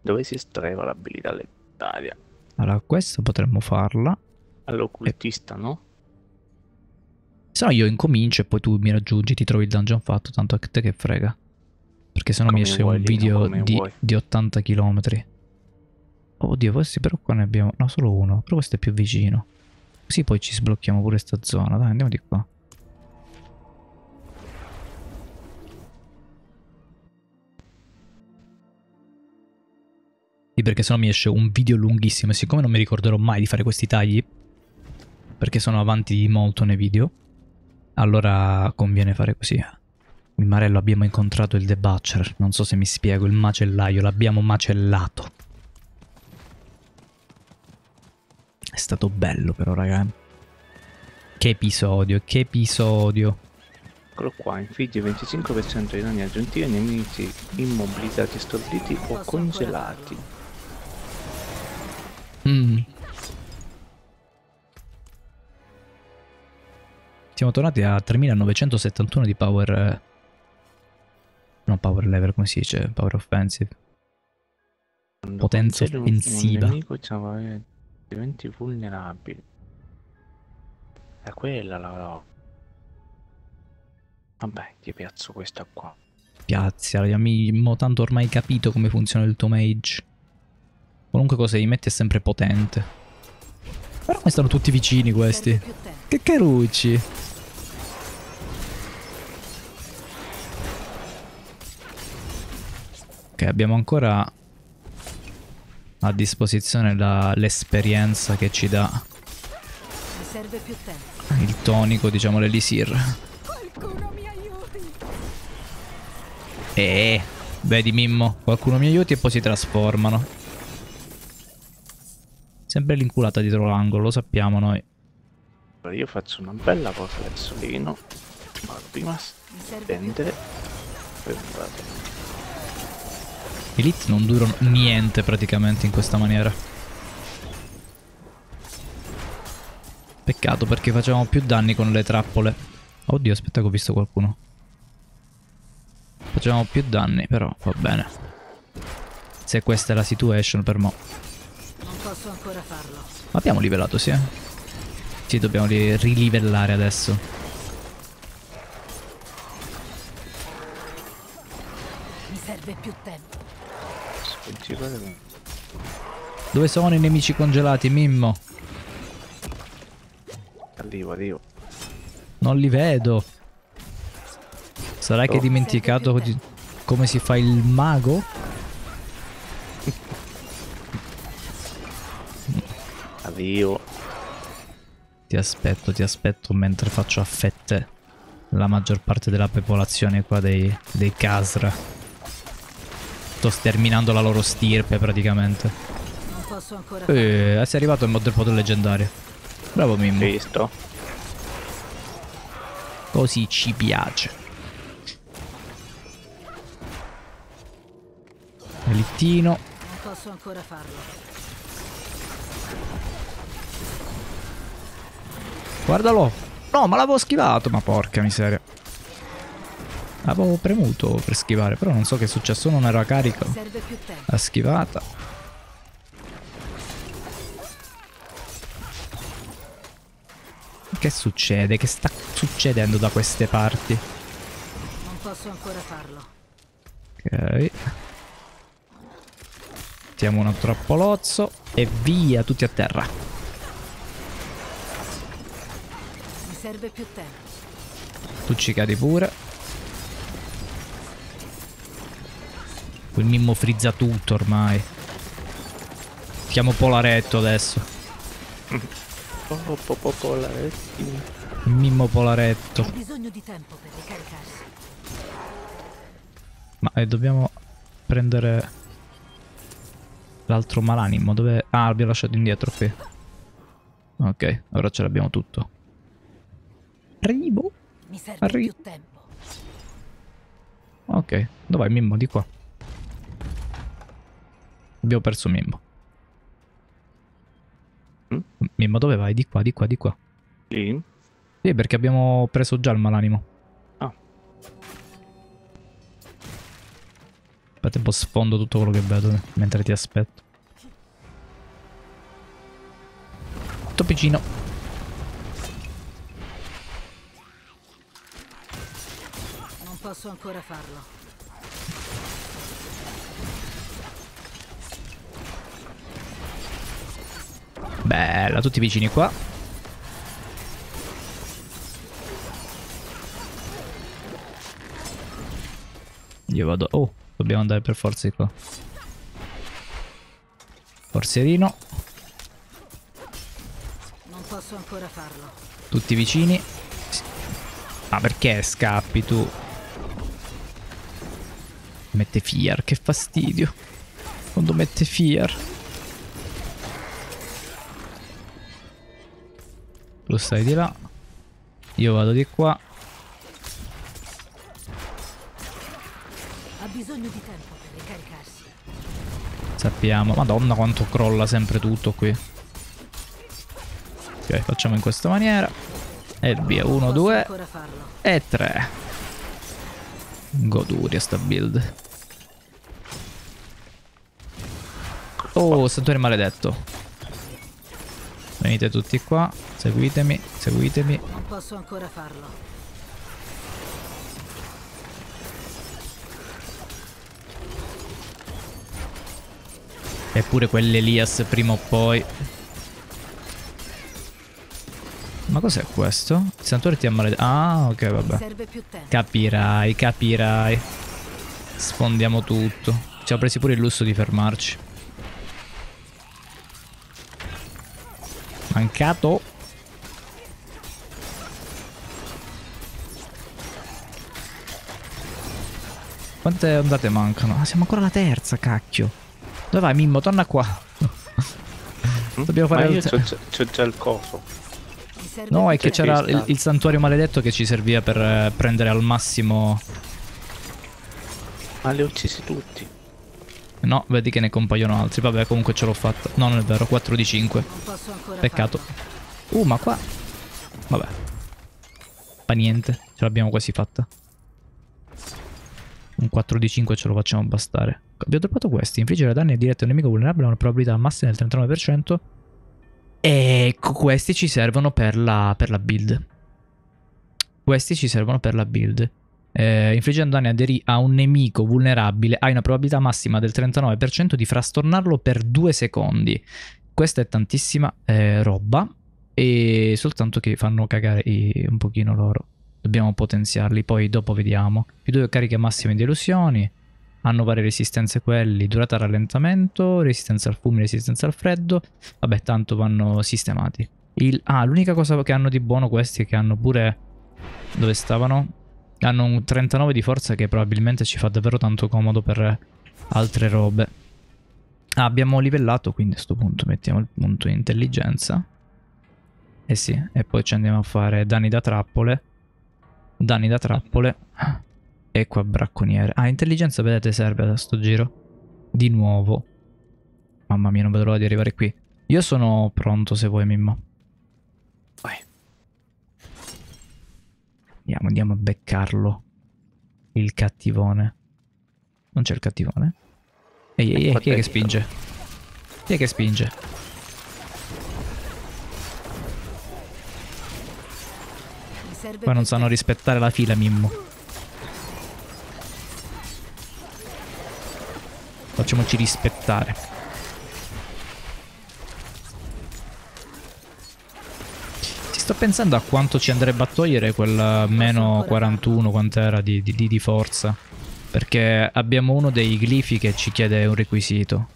Dove si estraeva l'abilità leggendaria? Allora, questo potremmo farla. All'occultista, e... no? Se no io incomincio e poi tu mi raggiungi, ti trovi il dungeon fatto, tanto a te che frega. Perché sennò mi esce un video di, di ottanta chilometri. Oddio, questi però qua ne abbiamo... No, solo uno. Però questo è più vicino. Così poi ci sblocchiamo pure sta zona. Dai, andiamo di qua. Perché sennò mi esce un video lunghissimo e siccome non mi ricorderò mai di fare questi tagli perché sono avanti molto nei video, allora conviene fare così. Il Marello, abbiamo incontrato il The Butcher, non so se mi spiego, il macellaio, l'abbiamo macellato. È stato bello però, raga. Che episodio, che episodio. Eccolo qua, infligge venticinque per cento di danni aggiuntivi ai nemici immobilizzati, storditi o congelati. Mm. Siamo tornati a tremilanovecentosettantuno di power... Non power level, come si dice? Power offensive. Quando potenza offensiva. Un nemico cioè, diventi vulnerabile. È quella la roba. Vabbè, ti piazzo questa qua. Piazza, abbiamo tanto ormai capito come funziona il tuo mage. Qualunque cosa gli metti è sempre potente. Però come stanno tutti vicini questi? Che carucci! Ok, abbiamo ancora a disposizione l'esperienza che ci dà mi serve più tempo. Il tonico, diciamo l'elisir. Qualcuno mi aiuti. Eh, vedi Mimmo, qualcuno mi aiuti e poi si trasformano. Sempre l'inculata dietro l'angolo, lo sappiamo noi. Allora io faccio una bella cosa adesso lì, no? Ma prima stendere poi guardate. I lit non durano niente praticamente in questa maniera. Peccato perché facevamo più danni con le trappole. Oddio, aspetta che ho visto qualcuno. Facevamo più danni, però va bene. Se questa è la situation per mo'. Non posso ancora farlo. Abbiamo livellato, sì. Eh? Sì, dobbiamo rilivellare adesso. Mi serve più tempo. Dove sono i nemici congelati, Mimmo? Arrivo, arrivo. Non li vedo. Sarai oh. che hai dimenticato come si fa il mago? Arrivo. Ti aspetto, ti aspetto mentre faccio a fette la maggior parte della popolazione qua dei, dei Khazra. Sto sterminando la loro stirpe praticamente. Non posso ancora. Eh, sei arrivato il mod del potere leggendario. Bravo Mimmo. Visto. Così ci piace. Elittino. Non posso ancora farlo. Guardalo. No, ma l'avevo schivato. Ma porca miseria. Avevo premuto per schivare, però non so che è successo, non era carico. La schivata. Che succede? Che sta succedendo da queste parti? Non posso ancora farlo. Ok. Mettiamo un trappolozzo e via, tutti a terra. Mi serve più tempo. Tu ci cadi pure. Il Mimmo frizza tutto ormai. Chiamo Polaretto adesso. Oh, po, po, Polaretto. Il Mimmo Polaretto. Ho bisogno di tempo per ricaricarsi. Ma eh, dobbiamo prendere l'altro malanimo. Dove... Ah, l'abbiamo lasciato indietro qui. Ok, ora ce l'abbiamo tutto. Arrivo. Mi serve Arri... più tempo. Ok, dov'è Mimmo? Di qua. Abbiamo perso Mimmo. Mm? Mimmo, dove vai? Di qua, di qua, di qua. Sì? Sì, perché abbiamo preso già il malanimo. Ah. Aspetta un po', sfondo tutto quello che vedo eh, mentre ti aspetto. Topicino. Non posso ancora farlo. Bella, tutti vicini qua. Io vado... Oh, dobbiamo andare per forza di qua. Forzierino. Non posso ancora farlo. Tutti vicini. Ma perché scappi tu? Mette fear, che fastidio. Quando mette fear... Tu stai di là. Io vado di qua. bisogno di tempo per ricaricarsi. Sappiamo. Madonna quanto crolla sempre tutto qui. Ok, facciamo in questa maniera. E via, uno, due e tre. Goduria sta build. Oh, santuario maledetto. Venite tutti qua, seguitemi, seguitemi. Non posso ancora farlo. Eppure quell'Elias prima o poi. Ma cos'è questo? Il santuario ti ha maledetto. Ah, ok, vabbè. Capirai, capirai. Sfondiamo tutto. Ci ha presi pure il lusso di fermarci. Mancato. Quante ondate mancano? Ah, siamo ancora alla terza, cacchio. Dove vai, Mimmo? Torna qua. Dobbiamo fare. Ma io c'ho già il coso. No, è che c'era il, il santuario maledetto che ci serviva per eh, prendere al massimo. Ma li ho uccisi tutti. No, vedi che ne compaiono altri. Vabbè, comunque ce l'ho fatta. No, non è vero, quattro di cinque. Peccato. Uh, ma qua. Vabbè. Fa niente, ce l'abbiamo quasi fatta. Un quattro di cinque ce lo facciamo bastare. Abbiamo droppato questi. Infliggere danni diretti a un nemico vulnerabile ha una probabilità massima del trentanove per cento. E questi ci servono per la, per la build. Questi ci servono per la build. Eh, infliggendo danni aderì a un nemico vulnerabile hai una probabilità massima del trentanove per cento di frastornarlo per due secondi. Questa è tantissima eh, roba. E soltanto che fanno cagare i, un pochino loro. Dobbiamo potenziarli, poi dopo vediamo. I due cariche massime di illusioni. Hanno varie resistenze quelli. Durata rallentamento, resistenza al fumo, resistenza al freddo. Vabbè, tanto vanno sistemati. Il, ah, l'unica cosa che hanno di buono questi è che hanno pure... Dove stavano? Hanno un trentanove di forza che probabilmente ci fa davvero tanto comodo per altre robe. Ah, abbiamo livellato, quindi a questo punto mettiamo il punto intelligenza. Eh sì, e poi ci andiamo a fare danni da trappole. Danni da trappole. E qua bracconiere. Ah, intelligenza, vedete, serve da sto giro. Di nuovo. Mamma mia, non vedo l'ora di arrivare qui. Io sono pronto se vuoi, Mimmo. Vai. Andiamo, andiamo a beccarlo. Il cattivone. Non c'è il cattivone? Ehi, ehi, ehi, chi è che spinge? Chi è che spinge? Poi non sanno rispettare la fila, Mimmo. Facciamoci rispettare. Ti sto pensando a quanto ci andrebbe a togliere quel meno quarantuno, quant'era, di, di, di forza. Perché abbiamo uno dei glifi che ci chiede un requisito.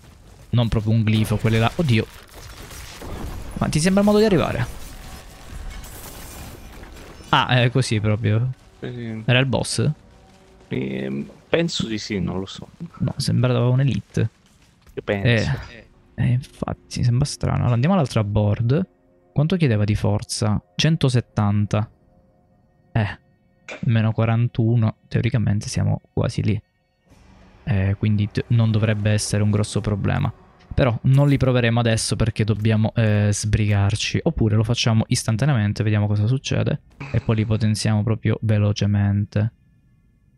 Non proprio un glifo, quelle là. Oddio. Ma ti sembra il modo di arrivare? Ah, è così proprio. Era il boss? Eh, penso di sì, non lo so. No, sembrava un'elite. Io penso. Eh, eh, infatti, sembra strano. Allora, andiamo all'altra board. Quanto chiedeva di forza? centosettanta. Eh. Meno quarantuno, teoricamente siamo quasi lì, eh, quindi non dovrebbe essere un grosso problema. Però non li proveremo adesso perché dobbiamo eh, sbrigarci. Oppure lo facciamo istantaneamente, vediamo cosa succede. E poi li potenziamo proprio velocemente.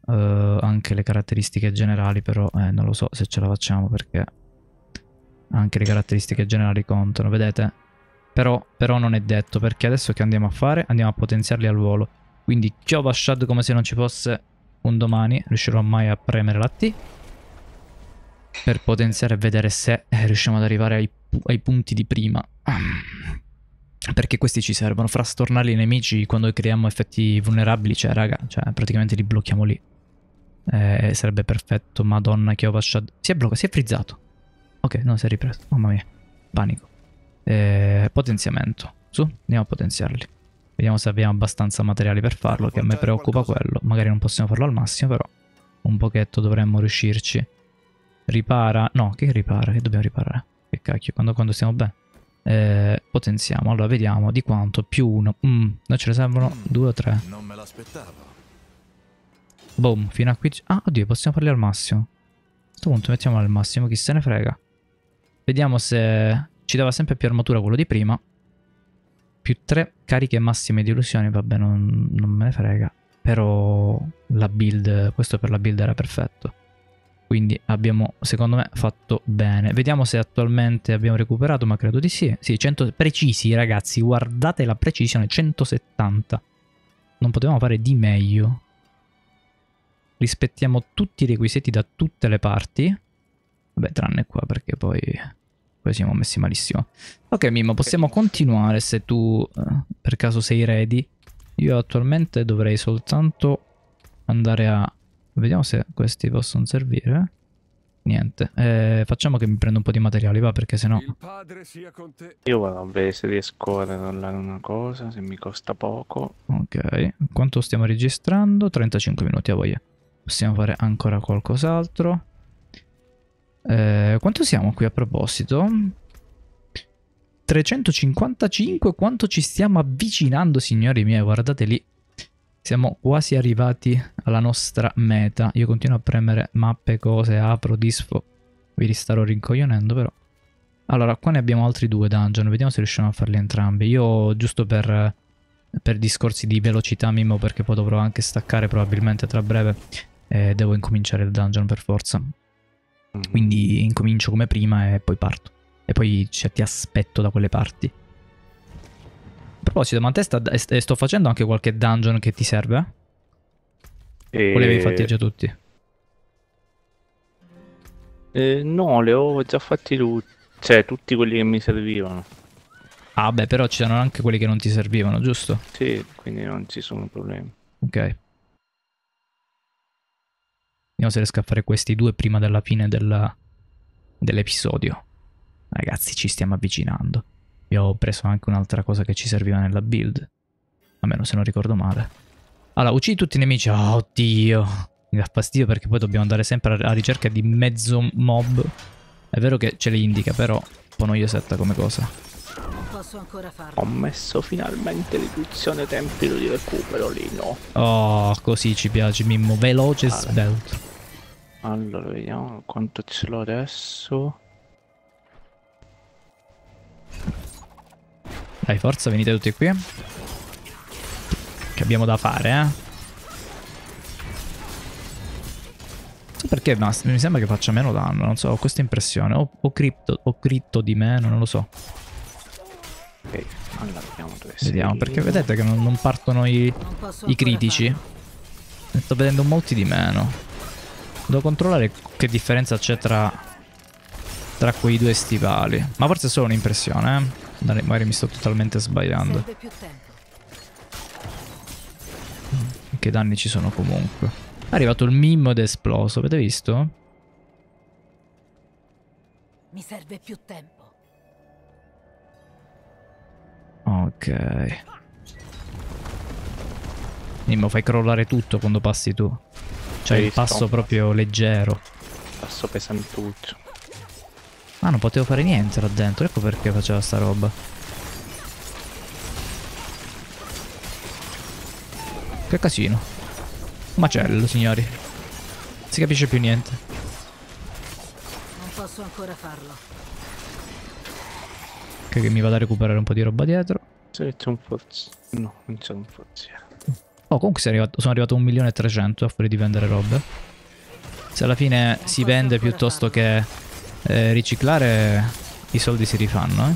uh, Anche le caratteristiche generali però eh, non lo so se ce la facciamo, perché anche le caratteristiche generali contano, vedete? Però, però non è detto, perché adesso che andiamo a fare? Andiamo a potenziarli al volo. Quindi Kyovashad come se non ci fosse un domani. Riuscirò mai a premere la T per potenziare e vedere se riusciamo ad arrivare ai, ai punti di prima. Perché questi ci servono. Frastornarli i nemici quando creiamo effetti vulnerabili. Cioè raga, cioè, praticamente li blocchiamo lì. eh, Sarebbe perfetto. Madonna, Kyovashad si è bloccato, si è frizzato. Ok, no, si è ripreso. Mamma mia, panico. eh, Potenziamento. Su, andiamo a potenziarli. Vediamo se abbiamo abbastanza materiali per farlo, che a me preoccupa quello. Magari non possiamo farlo al massimo, però un pochetto dovremmo riuscirci. Ripara. No, che ripara? Che dobbiamo riparare? Che cacchio, quando, quando stiamo bene? Eh, potenziamo. Allora, vediamo di quanto. Più uno. Mm, noi ce ne servono due o tre. Non me l'aspettavo. Boom, fino a qui. Ah, oddio, possiamo farli al massimo. A questo punto mettiamolo al massimo, chi se ne frega. Vediamo se ci dava sempre più armatura quello di prima. Più tre cariche massime di illusioni, vabbè, non, non me ne frega. Però la build, questo per la build era perfetto. Quindi abbiamo, secondo me, fatto bene. Vediamo se attualmente abbiamo recuperato, ma credo di sì. Sì, cento precisi, ragazzi, guardate la precisione, centosettanta. Non potevamo fare di meglio. Rispettiamo tutti i requisiti da tutte le parti. Vabbè, tranne qua, perché poi, poi siamo messi malissimo. Ok, Mimmo, possiamo continuare se tu per caso sei ready. Io attualmente dovrei soltanto andare a... Vediamo se questi possono servire. Niente. Eh, facciamo che mi prendo un po' di materiali, va, perché sennò... Il padre sia con te. Io vado a vedere se riesco a regalare una cosa, se mi costa poco. Ok. Quanto stiamo registrando? trentacinque minuti, a voglia. Possiamo fare ancora qualcos'altro. Eh, quanto siamo qui a proposito? trecentocinquantacinque. Quanto ci stiamo avvicinando, signori miei. Guardate lì. Siamo quasi arrivati alla nostra meta. Io continuo a premere mappe, cose, apro, disfo. Vi starò rincoglionendo però. Allora, qua ne abbiamo altri due dungeon. Vediamo se riusciamo a farli entrambi. Io, giusto per, per discorsi di velocità, Mimmo, perché poi dovrò anche staccare probabilmente tra breve. Eh, devo incominciare il dungeon per forza. Quindi incomincio come prima e poi parto. E poi cioè, ti aspetto da quelle parti. A proposito, ma te sta, st sto facendo anche qualche dungeon che ti serve? E... O li avevi fatti già tutti? E no, li ho già fatti tutti. Cioè, tutti quelli che mi servivano. Ah beh, però c'erano anche quelli che non ti servivano, giusto? Sì, quindi non ci sono problemi. Ok. Vediamo se riesco a fare questi due prima della fine dell'episodio. Dell Ragazzi, ci stiamo avvicinando. Io ho preso anche un'altra cosa che ci serviva nella build, a meno se non ricordo male. Allora, uccidi tutti i nemici. Oh, oddio, mi dà fastidio perché poi dobbiamo andare sempre alla ricerca di mezzo mob. È vero che ce li indica, però un po' noiosetta come cosa. Posso ancora farlo. Ho messo finalmente riduzione tempi di recupero lì, no? Oh, così ci piace, Mimmo, veloce e vale. Svelto. Allora, vediamo quanto ce l'ho adesso. Dai, forza, venite tutti qui. Che abbiamo da fare, eh. Non so perché, ma mi sembra che faccia meno danno. Non so, ho questa impressione. Ho, ho, cripto, ho critto di meno, non lo so. Ok, allora vediamo dove sei. Vediamo, perché vedete che non, non partono i, i critici. Sto vedendo molti di meno. Devo controllare che differenza c'è tra, tra quei due stivali. Ma forse è solo un'impressione, eh. Dai, magari mi sto totalmente sbagliando. Che danni ci sono comunque. È arrivato il Mimmo ed è esploso, avete visto? Mi serve più tempo. Ok. Mimmo, fai crollare tutto quando passi tu. Cioè il passo proprio leggero. Passo pesantuccio. Ah, non potevo fare niente là dentro, ecco perché faceva sta roba. Che casino. Un macello, signori. Non si capisce più niente. Non posso ancora farlo. Ok, che mi vado a recuperare un po' di roba dietro. Se c'è un forziere. No, non c'è un forziere. Oh, comunque sono arrivato, sono arrivato a un milione e trecento a fuori di vendere robe. Se alla fine non si vende piuttosto farlo. che... Eh, riciclare, i soldi si rifanno, eh.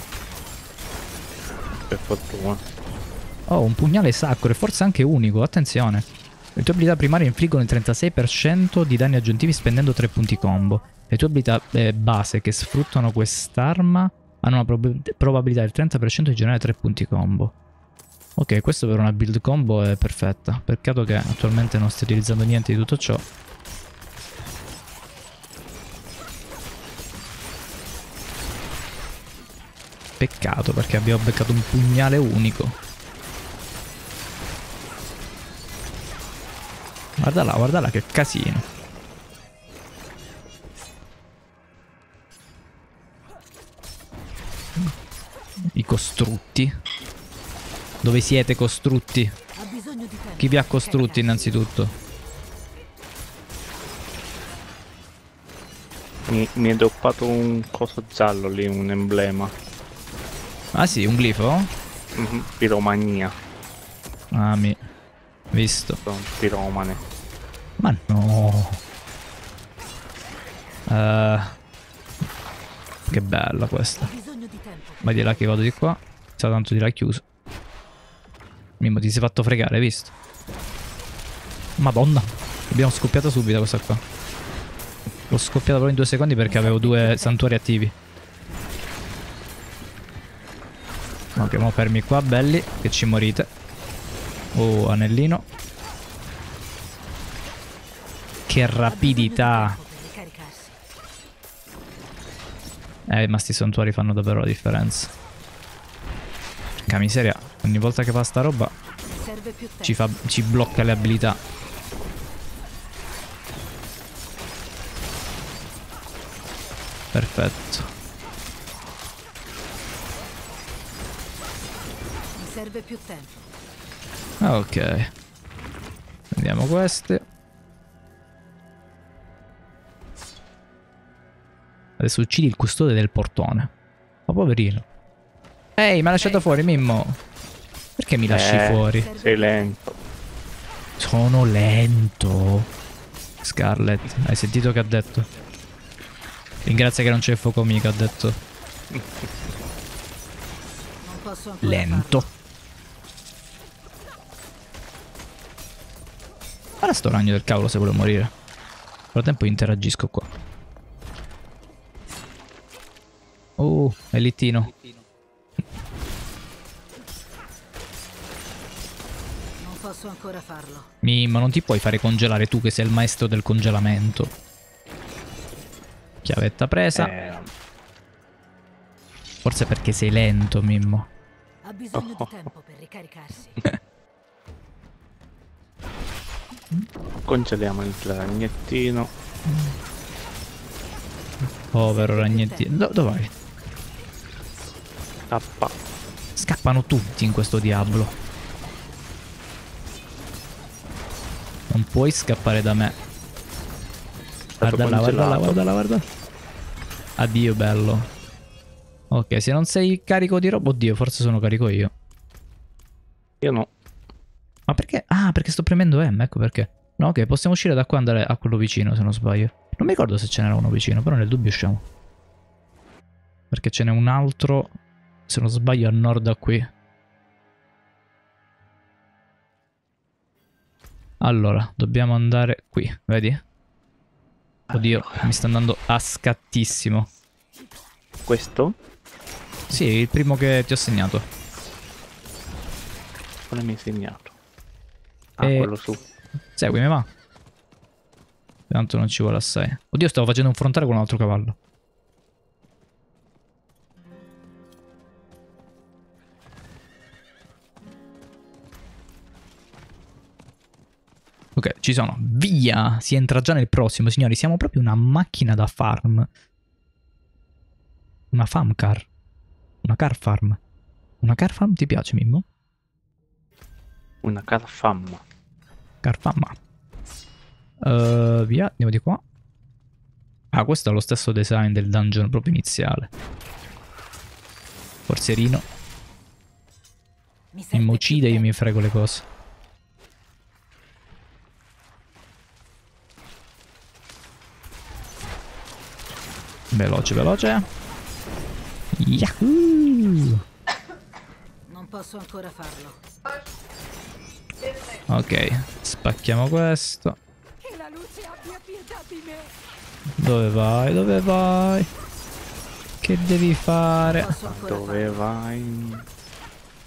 Per fortuna. Oh, un pugnale sacro e forse anche unico, attenzione. Le tue abilità primarie infliggono il trentasei per cento di danni aggiuntivi spendendo tre punti combo. Le tue abilità eh, base che sfruttano quest'arma hanno una prob probabilità del trenta per cento di generare tre punti combo. Ok, questo per una build combo è perfetta. Peccato che attualmente non stia utilizzando niente di tutto ciò. Peccato, perché abbiamo beccato un pugnale unico. Guarda là, guarda là che casino. I costrutti. Dove siete, costrutti? Chi vi ha costrutti innanzitutto? Mi, mi è doppato un coso giallo lì, un emblema. Ah sì, un glifo? Mm-hmm. Piromania. Ah, mi... visto. Sono piromane. Ma no. Uh, che bella questa. Vai di là che vado di qua. Sa tanto di là chiuso. Mimmo, ti sei fatto fregare, hai visto? Madonna. L'abbiamo scoppiata subito questa qua. L'ho scoppiata proprio in due secondi perché avevo due santuari attivi. Ok, mo fermi qua, belli, che ci morite. Oh, anellino. Che rapidità. Eh, ma sti santuari fanno davvero la differenza. Porca miseria, ogni volta che fa sta roba ci, fa, ci blocca le abilità. Perfetto. Serve più tempo. Ok. Prendiamo queste. Adesso uccidi il custode del portone. Ma poverino. Ehi, mi ha lasciato fuori, Mimmo. Perché mi lasci eh, fuori? Sei lento. Sono lento. Scarlet, hai sentito che ha detto? Ringrazia che non c'è il fuoco mica, ha detto. Lento. Guarda sto ragno del cavolo se vuole morire. Nel frattempo interagisco qua. Oh, è littino. Non posso ancora farlo. Mimmo, non ti puoi fare congelare tu che sei il maestro del congelamento. Chiavetta presa. Eh. Forse perché sei lento, Mimmo. Ha bisogno oh. di tempo per ricaricarsi. Congeliamo il ragnettino. Povero ragnettino. Do dove vai? Scappa. Scappano tutti in questo diavolo. Non puoi scappare da me. Guarda là, guarda là, guarda là, guarda. Addio bello. Ok, se non sei carico di roba. Oddio, forse sono carico io. Io no. Ma perché? Ah, perché sto premendo M, ecco perché. No, ok, possiamo uscire da qua e andare a quello vicino, se non sbaglio. Non mi ricordo se ce n'era uno vicino, però nel dubbio usciamo. Perché ce n'è un altro, se non sbaglio, a nord da qui. Allora, dobbiamo andare qui, vedi? Oddio, mi sta andando a scattissimo. Questo? Sì, il primo che ti ho segnato. Quale mi hai segnato? Ah, e... quello su. Seguimi, va. Tanto non ci vuole assai. Oddio, stavo facendo un frontale con un altro cavallo. Ok, ci sono. Via! Si entra già nel prossimo, signori. Siamo proprio una macchina da farm. Una farm car. Una car farm. Una car farm ti piace, Mimmo? Una carfamma. Carfamma. Uh, via, andiamo di qua. Ah, questo è lo stesso design del dungeon proprio iniziale. Forzerino. Mi, mi uccide e io mi frego le cose. Veloce, veloce. Yahoo! Non posso ancora farlo. Ok, spacchiamo questo. Che la luce abbia pietà di me. Dove vai? Dove vai? Che devi fare? Dove vai?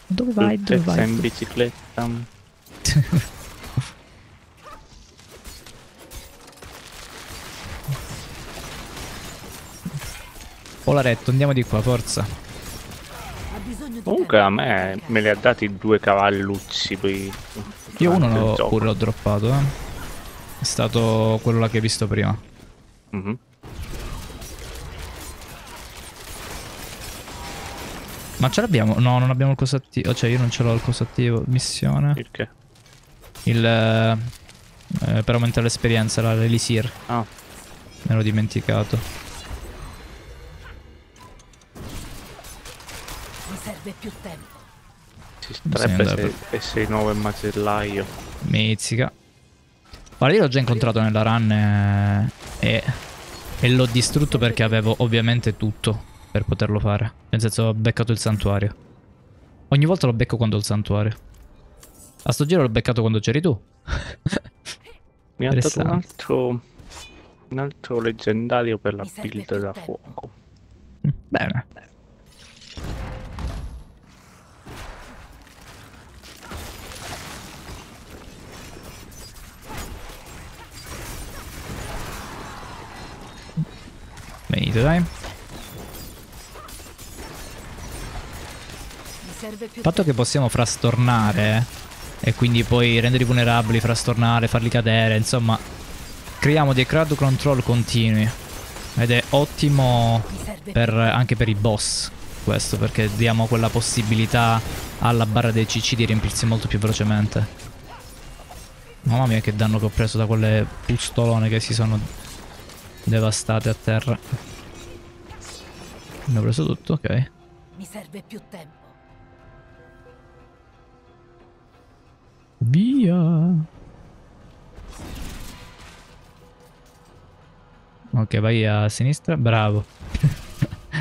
Dove vai? Dove vai? Sei in bicicletta. Polaretto, andiamo di qua, forza. Comunque a me me li ha dati due cavallucci qui. Io uno l'ho pure l'ho droppato, eh. È stato quello là che hai visto prima. Mm-hmm. Ma ce l'abbiamo? No, non abbiamo il coso attivo. Cioè io non ce l'ho il coso attivo. Missione. Il che? Il... Eh, per aumentare l'esperienza, l'elisir. Ah. Me l'ho dimenticato. Mi serve più tempo. Ci starebbe sei nove macellaio. Mizzica. Guarda, io l'ho già incontrato nella run e, e, e l'ho distrutto perché avevo ovviamente tutto per poterlo fare. Nel senso, ho beccato il santuario. Ogni volta lo becco quando ho il santuario. A sto giro l'ho beccato quando c'eri tu. Mi ha dato un altro, un altro leggendario per la build da fuoco. Bene. Venite, dai. Il fatto che possiamo frastornare e quindi poi renderli vulnerabili, frastornare, farli cadere, insomma, creiamo dei crowd control continui. Ed è ottimo per, anche per i boss questo, perché diamo quella possibilità alla barra dei C C di riempirsi molto più velocemente. Mamma mia che danno che ho preso da quelle pustolone che si sono devastate a terra. Ne ho preso tutto, ok. Mi serve più tempo. Via. Ok, vai a sinistra, bravo.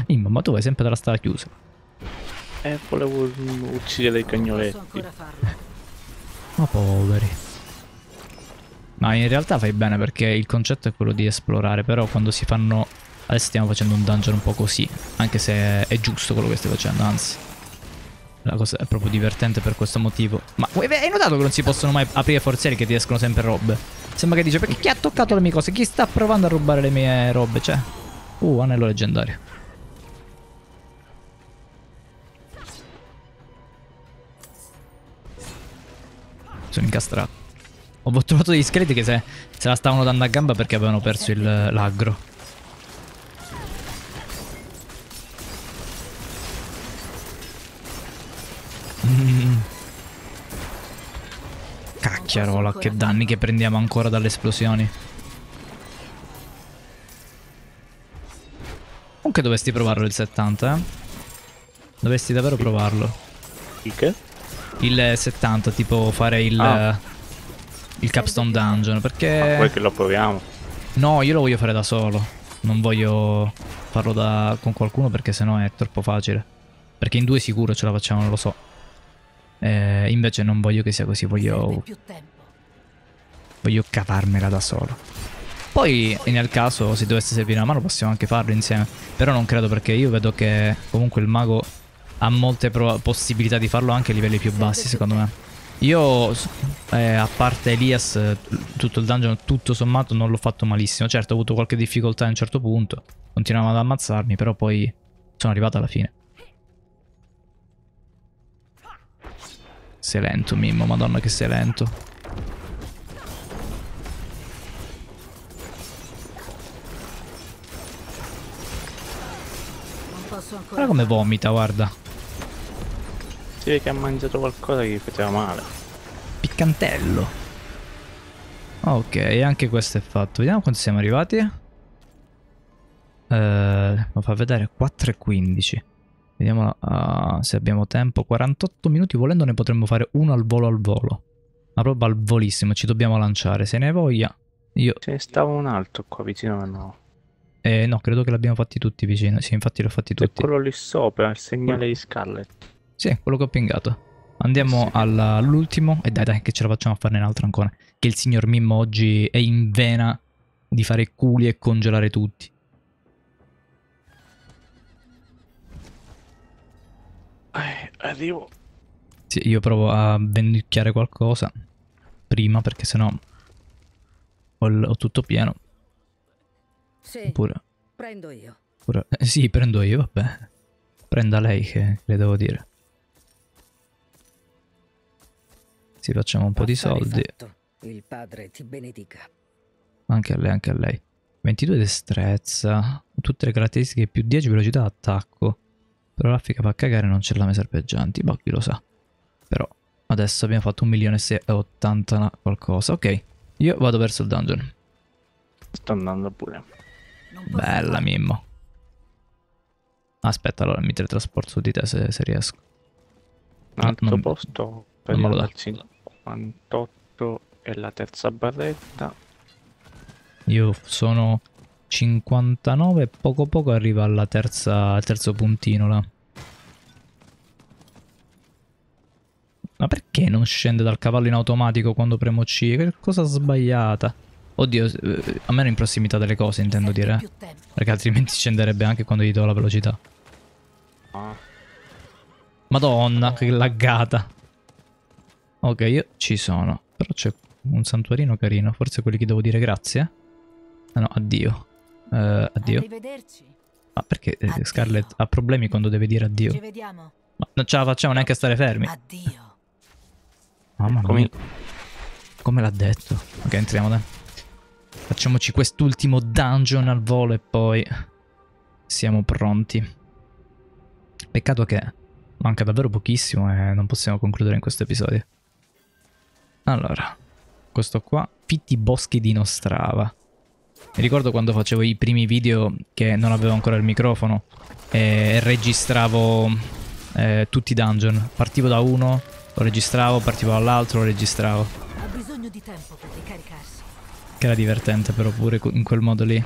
Mimmo, ma tu vai sempre dalla strada chiusa. Eh, volevo uccidere dei cagnoletti. Ma poveri. Ma in realtà fai bene perché il concetto è quello di esplorare, però quando si fanno... Adesso stiamo facendo un dungeon un po' così, anche se è giusto quello che stai facendo, anzi. La cosa è proprio divertente per questo motivo. Ma hai notato che non si possono mai aprire forzieri che ti escono sempre robe? Sembra che dice, perché chi ha toccato le mie cose? Chi sta provando a rubare le mie robe? Cioè... Uh, anello leggendario. Sono incastrato. Ho trovato degli scheletri che se, se la stavano dando a gamba perché avevano perso l'aggro. Mm. Cacchiarola, che danni che prendiamo ancora dalle esplosioni. Comunque dovresti provarlo il settanta, eh? Dovresti davvero provarlo. Il che? Il settanta, tipo fare il... Ah. Il Capstone Dungeon, perché... Ma poi che lo proviamo? No, io lo voglio fare da solo. Non voglio farlo da... con qualcuno perché sennò è troppo facile. Perché in due sicuro ce la facciamo, non lo so. Eh, invece non voglio che sia così, voglio... Voglio cavarmela da solo. Poi nel caso, se dovesse servire una mano, possiamo anche farlo insieme. Però non credo, perché io vedo che comunque il mago ha molte possibilità di farlo anche a livelli più bassi, secondo me. Io, eh, a parte Elias, tutto il dungeon, tutto sommato, non l'ho fatto malissimo. Certo, ho avuto qualche difficoltà a un certo punto. Continuavo ad ammazzarmi, però poi sono arrivato alla fine. Sei lento, Mimmo, madonna che sei lento. Guarda come vomita, guarda. Si vede che ha mangiato qualcosa che gli faceva male. Piccantello. Ok, anche questo è fatto. Vediamo quanto siamo arrivati. Uh, ma fa vedere quattro e quindici. Vediamo uh, se abbiamo tempo. quarantotto minuti, volendo ne potremmo fare uno al volo al volo. Ma proprio al volissimo, ci dobbiamo lanciare. Se ne hai voglia. Io... Ce ne stava un altro qua vicino, ma no. Eh no, credo che l'abbiamo fatti tutti vicino. Sì, infatti l'ho fatti tutti. E quello lì sopra, il segnale di Scarlet. Sì, quello che ho pingato. Andiamo sì. All'ultimo. E dai, dai, che ce la facciamo a farne un'altra ancora. Che il signor Mimmo oggi è in vena di fare culi e congelare tutti. Eh, arrivo. Sì, io provo a venducchiare qualcosa prima, perché sennò ho, ho tutto pieno. Sì, oppure... prendo io. Oppure... Eh, sì, prendo io, vabbè. Prenda lei, che le devo dire. Sì, facciamo un po' di soldi. Il padre ti benedica. Anche a lei, anche a lei. ventidue destrezza. Tutte le caratteristiche più dieci velocità attacco. Però la figa fa cagare, non c'è lame serpeggianti. Boh, chi lo sa. Però adesso abbiamo fatto un milione e ottanta qualcosa. Ok, io vado verso il dungeon. Sto andando pure. Bella Mimmo. Aspetta, allora mi teletrasporto su di te se, se riesco. Un altro non, posto per non il cinquantotto e la terza barretta. Io sono cinquantanove e poco poco arriva alla terza, al terzo puntino là. Ma perché non scende dal cavallo in automatico quando premo C? Che cosa sbagliata. Oddio, almeno in prossimità delle cose intendo dire, eh? Perché altrimenti scenderebbe anche quando gli do la velocità. Madonna, che laggata. Ok, io ci sono. Però c'è un santuarino carino. Forse quelli che devo dire grazie. Ah no, addio. Uh, addio. Ma perché eh, Scarlet ha problemi quando deve dire addio? Ma non ce la facciamo neanche a stare fermi. Addio. Mamma mia. Come l'ha detto? Ok, entriamo dai. Facciamoci quest'ultimo dungeon al volo e poi siamo pronti. Peccato che manca davvero pochissimo e non possiamo concludere in questo episodio. Allora, questo qua, fitti boschi di Nostrava. Mi ricordo quando facevo i primi video che non avevo ancora il microfono e registravo eh, tutti i dungeon. Partivo da uno, lo registravo, partivo dall'altro, lo registravo. Ho bisogno di tempo per ricaricarsi. Che era divertente però pure in quel modo lì.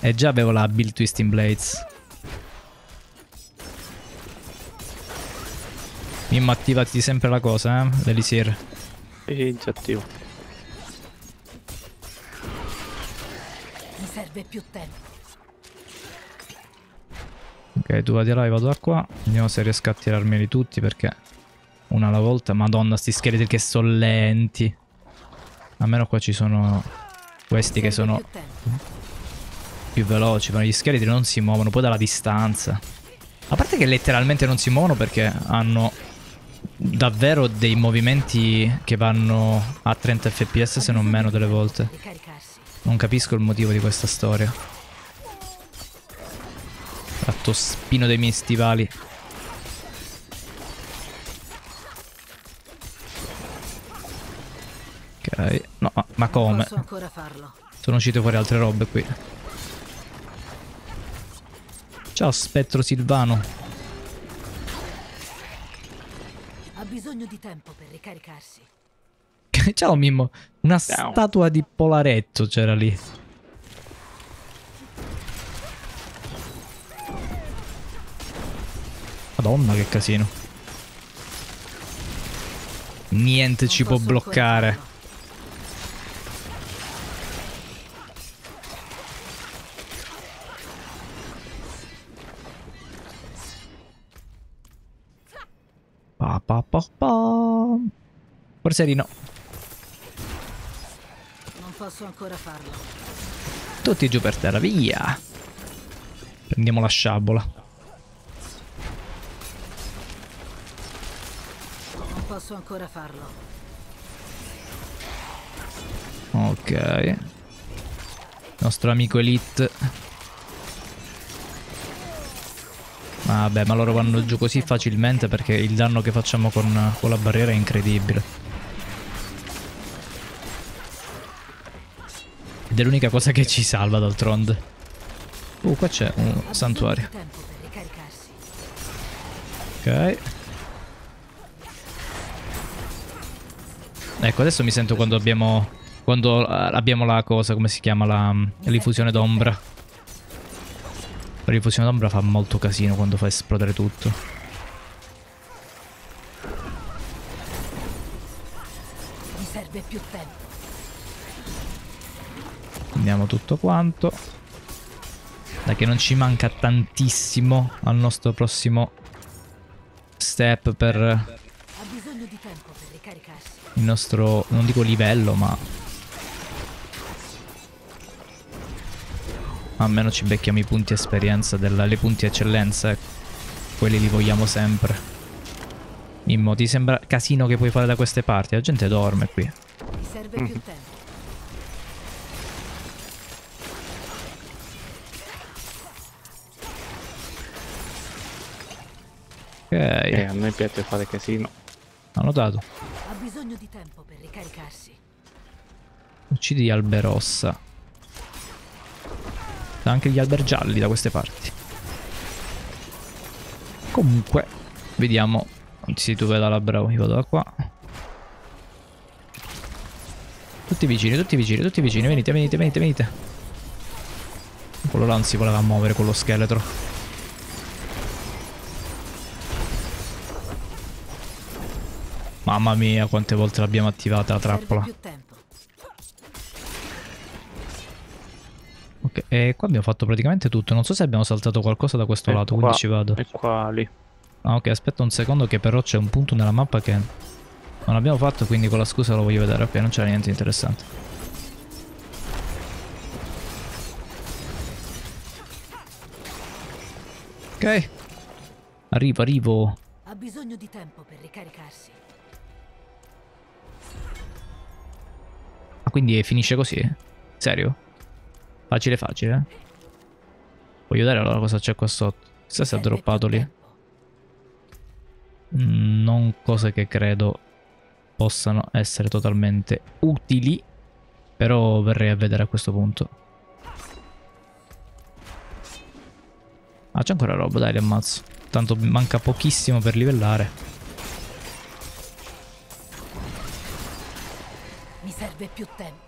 E già avevo la build Twisting Blades. Mimmo, attivati sempre la cosa, eh? L'elisir. Sì, già attivo. Mi serve più tempo. Ok, tu vadi là, io vado da qua. Vediamo se riesco a tirarmeli tutti perché una alla volta. Madonna, sti scheletri che sono lenti. Almeno qua ci sono questi che sono più veloci. Ma gli scheletri non si muovono, poi dalla distanza. A parte che letteralmente non si muovono perché hanno davvero dei movimenti che vanno a trenta fps se non meno delle volte. Non capisco il motivo di questa storia. Tratto spino dei miei stivali. Ok. No, ma come? Sono uscite fuori altre robe qui. Ciao spettro silvano. Bisogno di tempo per ricaricarsi. Ciao Mimmo. Una Ciao. Statua di Polaretto c'era lì. Madonna che casino. Niente non ci può bloccare. Forserino. Non posso ancora farlo. Tutti giù per terra, via. Prendiamo la sciabola. Non posso ancora farlo. Ok. Il nostro amico Elite. Vabbè, ma loro vanno giù così facilmente perché il danno che facciamo con, con la barriera è incredibile. Ed è l'unica cosa che ci salva d'altronde. Uh, qua c'è un santuario. Ok. Ecco, adesso mi sento quando abbiamo... Quando abbiamo la cosa, come si chiama? La rifusione d'ombra. La rifusione d'ombra fa molto casino quando fa esplodere tutto. Mi serve più tempo. Prendiamo tutto quanto. Dai che non ci manca tantissimo al nostro prossimo step per ha bisogno di tempo per ricaricarsi. Il nostro, non dico livello, ma almeno ci becchiamo i punti esperienza della, le punti eccellenza. Quelli li vogliamo sempre. Mimmo, ti sembra casino che puoi fare da queste parti? La gente dorme qui. Mi serve mm. più tempo. Okay. Eh, a noi piace fare casino. Ho notato. Ha bisogno di tempo per ricaricarsi. Uccidi Alberossa. Anche gli albergialli da queste parti. Comunque, vediamo. Anzi, dove la labbra? Io vado da qua. Tutti vicini, tutti vicini, tutti vicini. Venite, venite, venite, venite. Quello là non si voleva muovere, quello scheletro. Mamma mia, quante volte l'abbiamo attivata la trappola. Ok, e qua abbiamo fatto praticamente tutto. Non so se abbiamo saltato qualcosa da questo e lato, qua, quindi ci vado. E qua lì. Ah, ok, aspetta un secondo che però c'è un punto nella mappa che non abbiamo fatto, quindi con la scusa lo voglio vedere. Ok, non c'è niente interessante. Ok. Arrivo, arrivo. Ha bisogno di tempo per ricaricarsi. Ah, quindi finisce così? Serio? Facile facile, eh? Voglio vedere allora cosa c'è qua sotto. Chissà se ha droppato lì. Mm, non cose che credo possano essere totalmente utili, però verrei a vedere a questo punto. Ah, c'è ancora roba, dai, li ammazzo. Tanto manca pochissimo per livellare. Mi serve più tempo.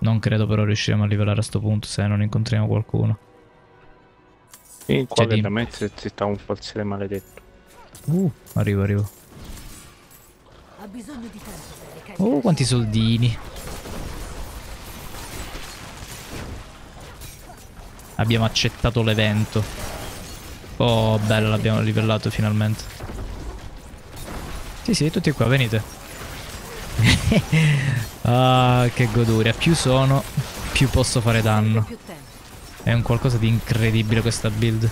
Non credo però riusciremo a livellare a sto punto se non incontriamo qualcuno. Sì, qua veramente cioè, di... si sta un falsere maledetto. Uh, arrivo, arrivo. Ha bisogno di tempo per oh, quanti soldini. Abbiamo accettato l'evento. Oh, bello, l'abbiamo livellato finalmente. Sì, sì, tutti qua, venite. Ah, che goduria. Più sono, più posso fare danno. È un qualcosa di incredibile questa build.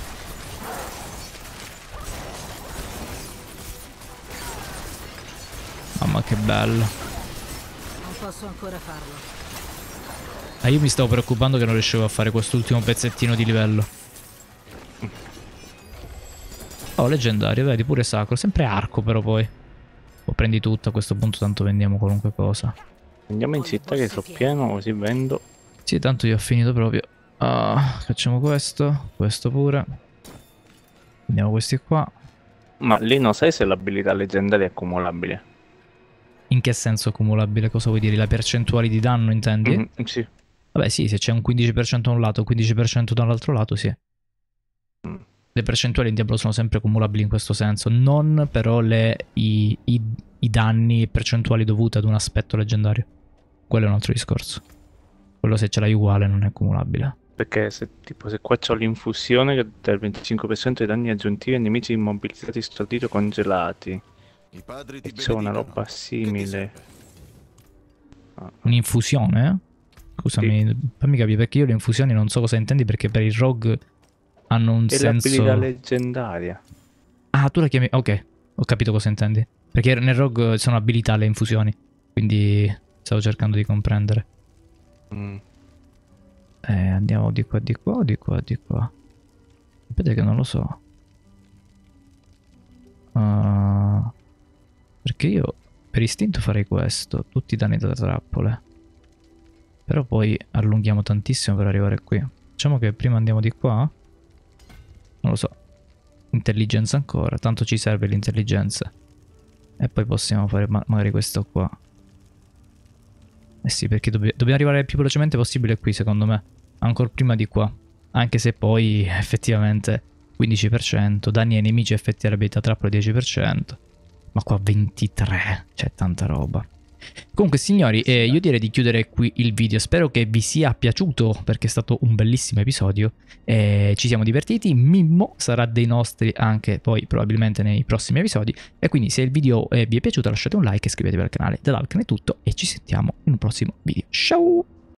Mamma, che bello. Non posso ancora farlo. Ah, io mi stavo preoccupando che non riuscivo a fare quest'ultimo pezzettino di livello. Oh, leggendario, vedi, pure sacro. Sempre arco però poi. O prendi tutto, a questo punto tanto vendiamo qualunque cosa. Andiamo in città che sono pieno, così vendo. Sì, tanto io ho finito proprio. Ah, facciamo questo, questo pure. Andiamo questi qua. Ma lì non sai se l'abilità leggendaria è accumulabile. In che senso accumulabile? Cosa vuoi dire? La percentuale di danno intendi? Mm, sì. Vabbè sì, se c'è un quindici per cento da un lato, un quindici per cento dall'altro lato, sì. Le percentuali in Diablo sono sempre accumulabili in questo senso, non però le, i, i, i danni percentuali dovuti ad un aspetto leggendario. Quello è un altro discorso. Quello se ce l'hai uguale non è accumulabile. Perché se, tipo, se qua c'ho l'infusione del venticinque per cento dei danni aggiuntivi ai nemici immobilizzati, storditi o congelati. I padri ti e c'è una roba simile. Un'infusione? Scusami, sì. Fammi capire perché io le infusioni non so cosa intendi, perché per il rogue hanno un e senso... È l'abilità leggendaria. Ah, tu la chiami... Ok, ho capito cosa intendi. Perché nel rogue sono abilità le infusioni, quindi stavo cercando di comprendere. Mm. Eh, andiamo di qua, di qua, di qua, di qua. Sapete che non lo so. Uh, perché io per istinto farei questo. Tutti i danni da trappole. Però poi allunghiamo tantissimo per arrivare qui. Facciamo che prima andiamo di qua. Non lo so. Intelligenza ancora. Tanto ci serve l'intelligenza. E poi possiamo fare ma magari questo qua. Eh sì, perché dobb dobbiamo arrivare il più velocemente possibile qui, secondo me. Ancora prima di qua. Anche se poi effettivamente quindici per cento. Danni ai nemici effetti abilità trappole dieci per cento. Ma qua ventitré per cento. C'è tanta roba. Comunque signori, eh, io direi di chiudere qui il video. Spero che vi sia piaciuto, perché è stato un bellissimo episodio, eh, ci siamo divertiti. Mimmo sarà dei nostri anche poi probabilmente nei prossimi episodi. E quindi se il video eh, vi è piaciuto lasciate un like, iscrivetevi al canale. Da Dalkan è tutto e ci sentiamo in un prossimo video. Ciao!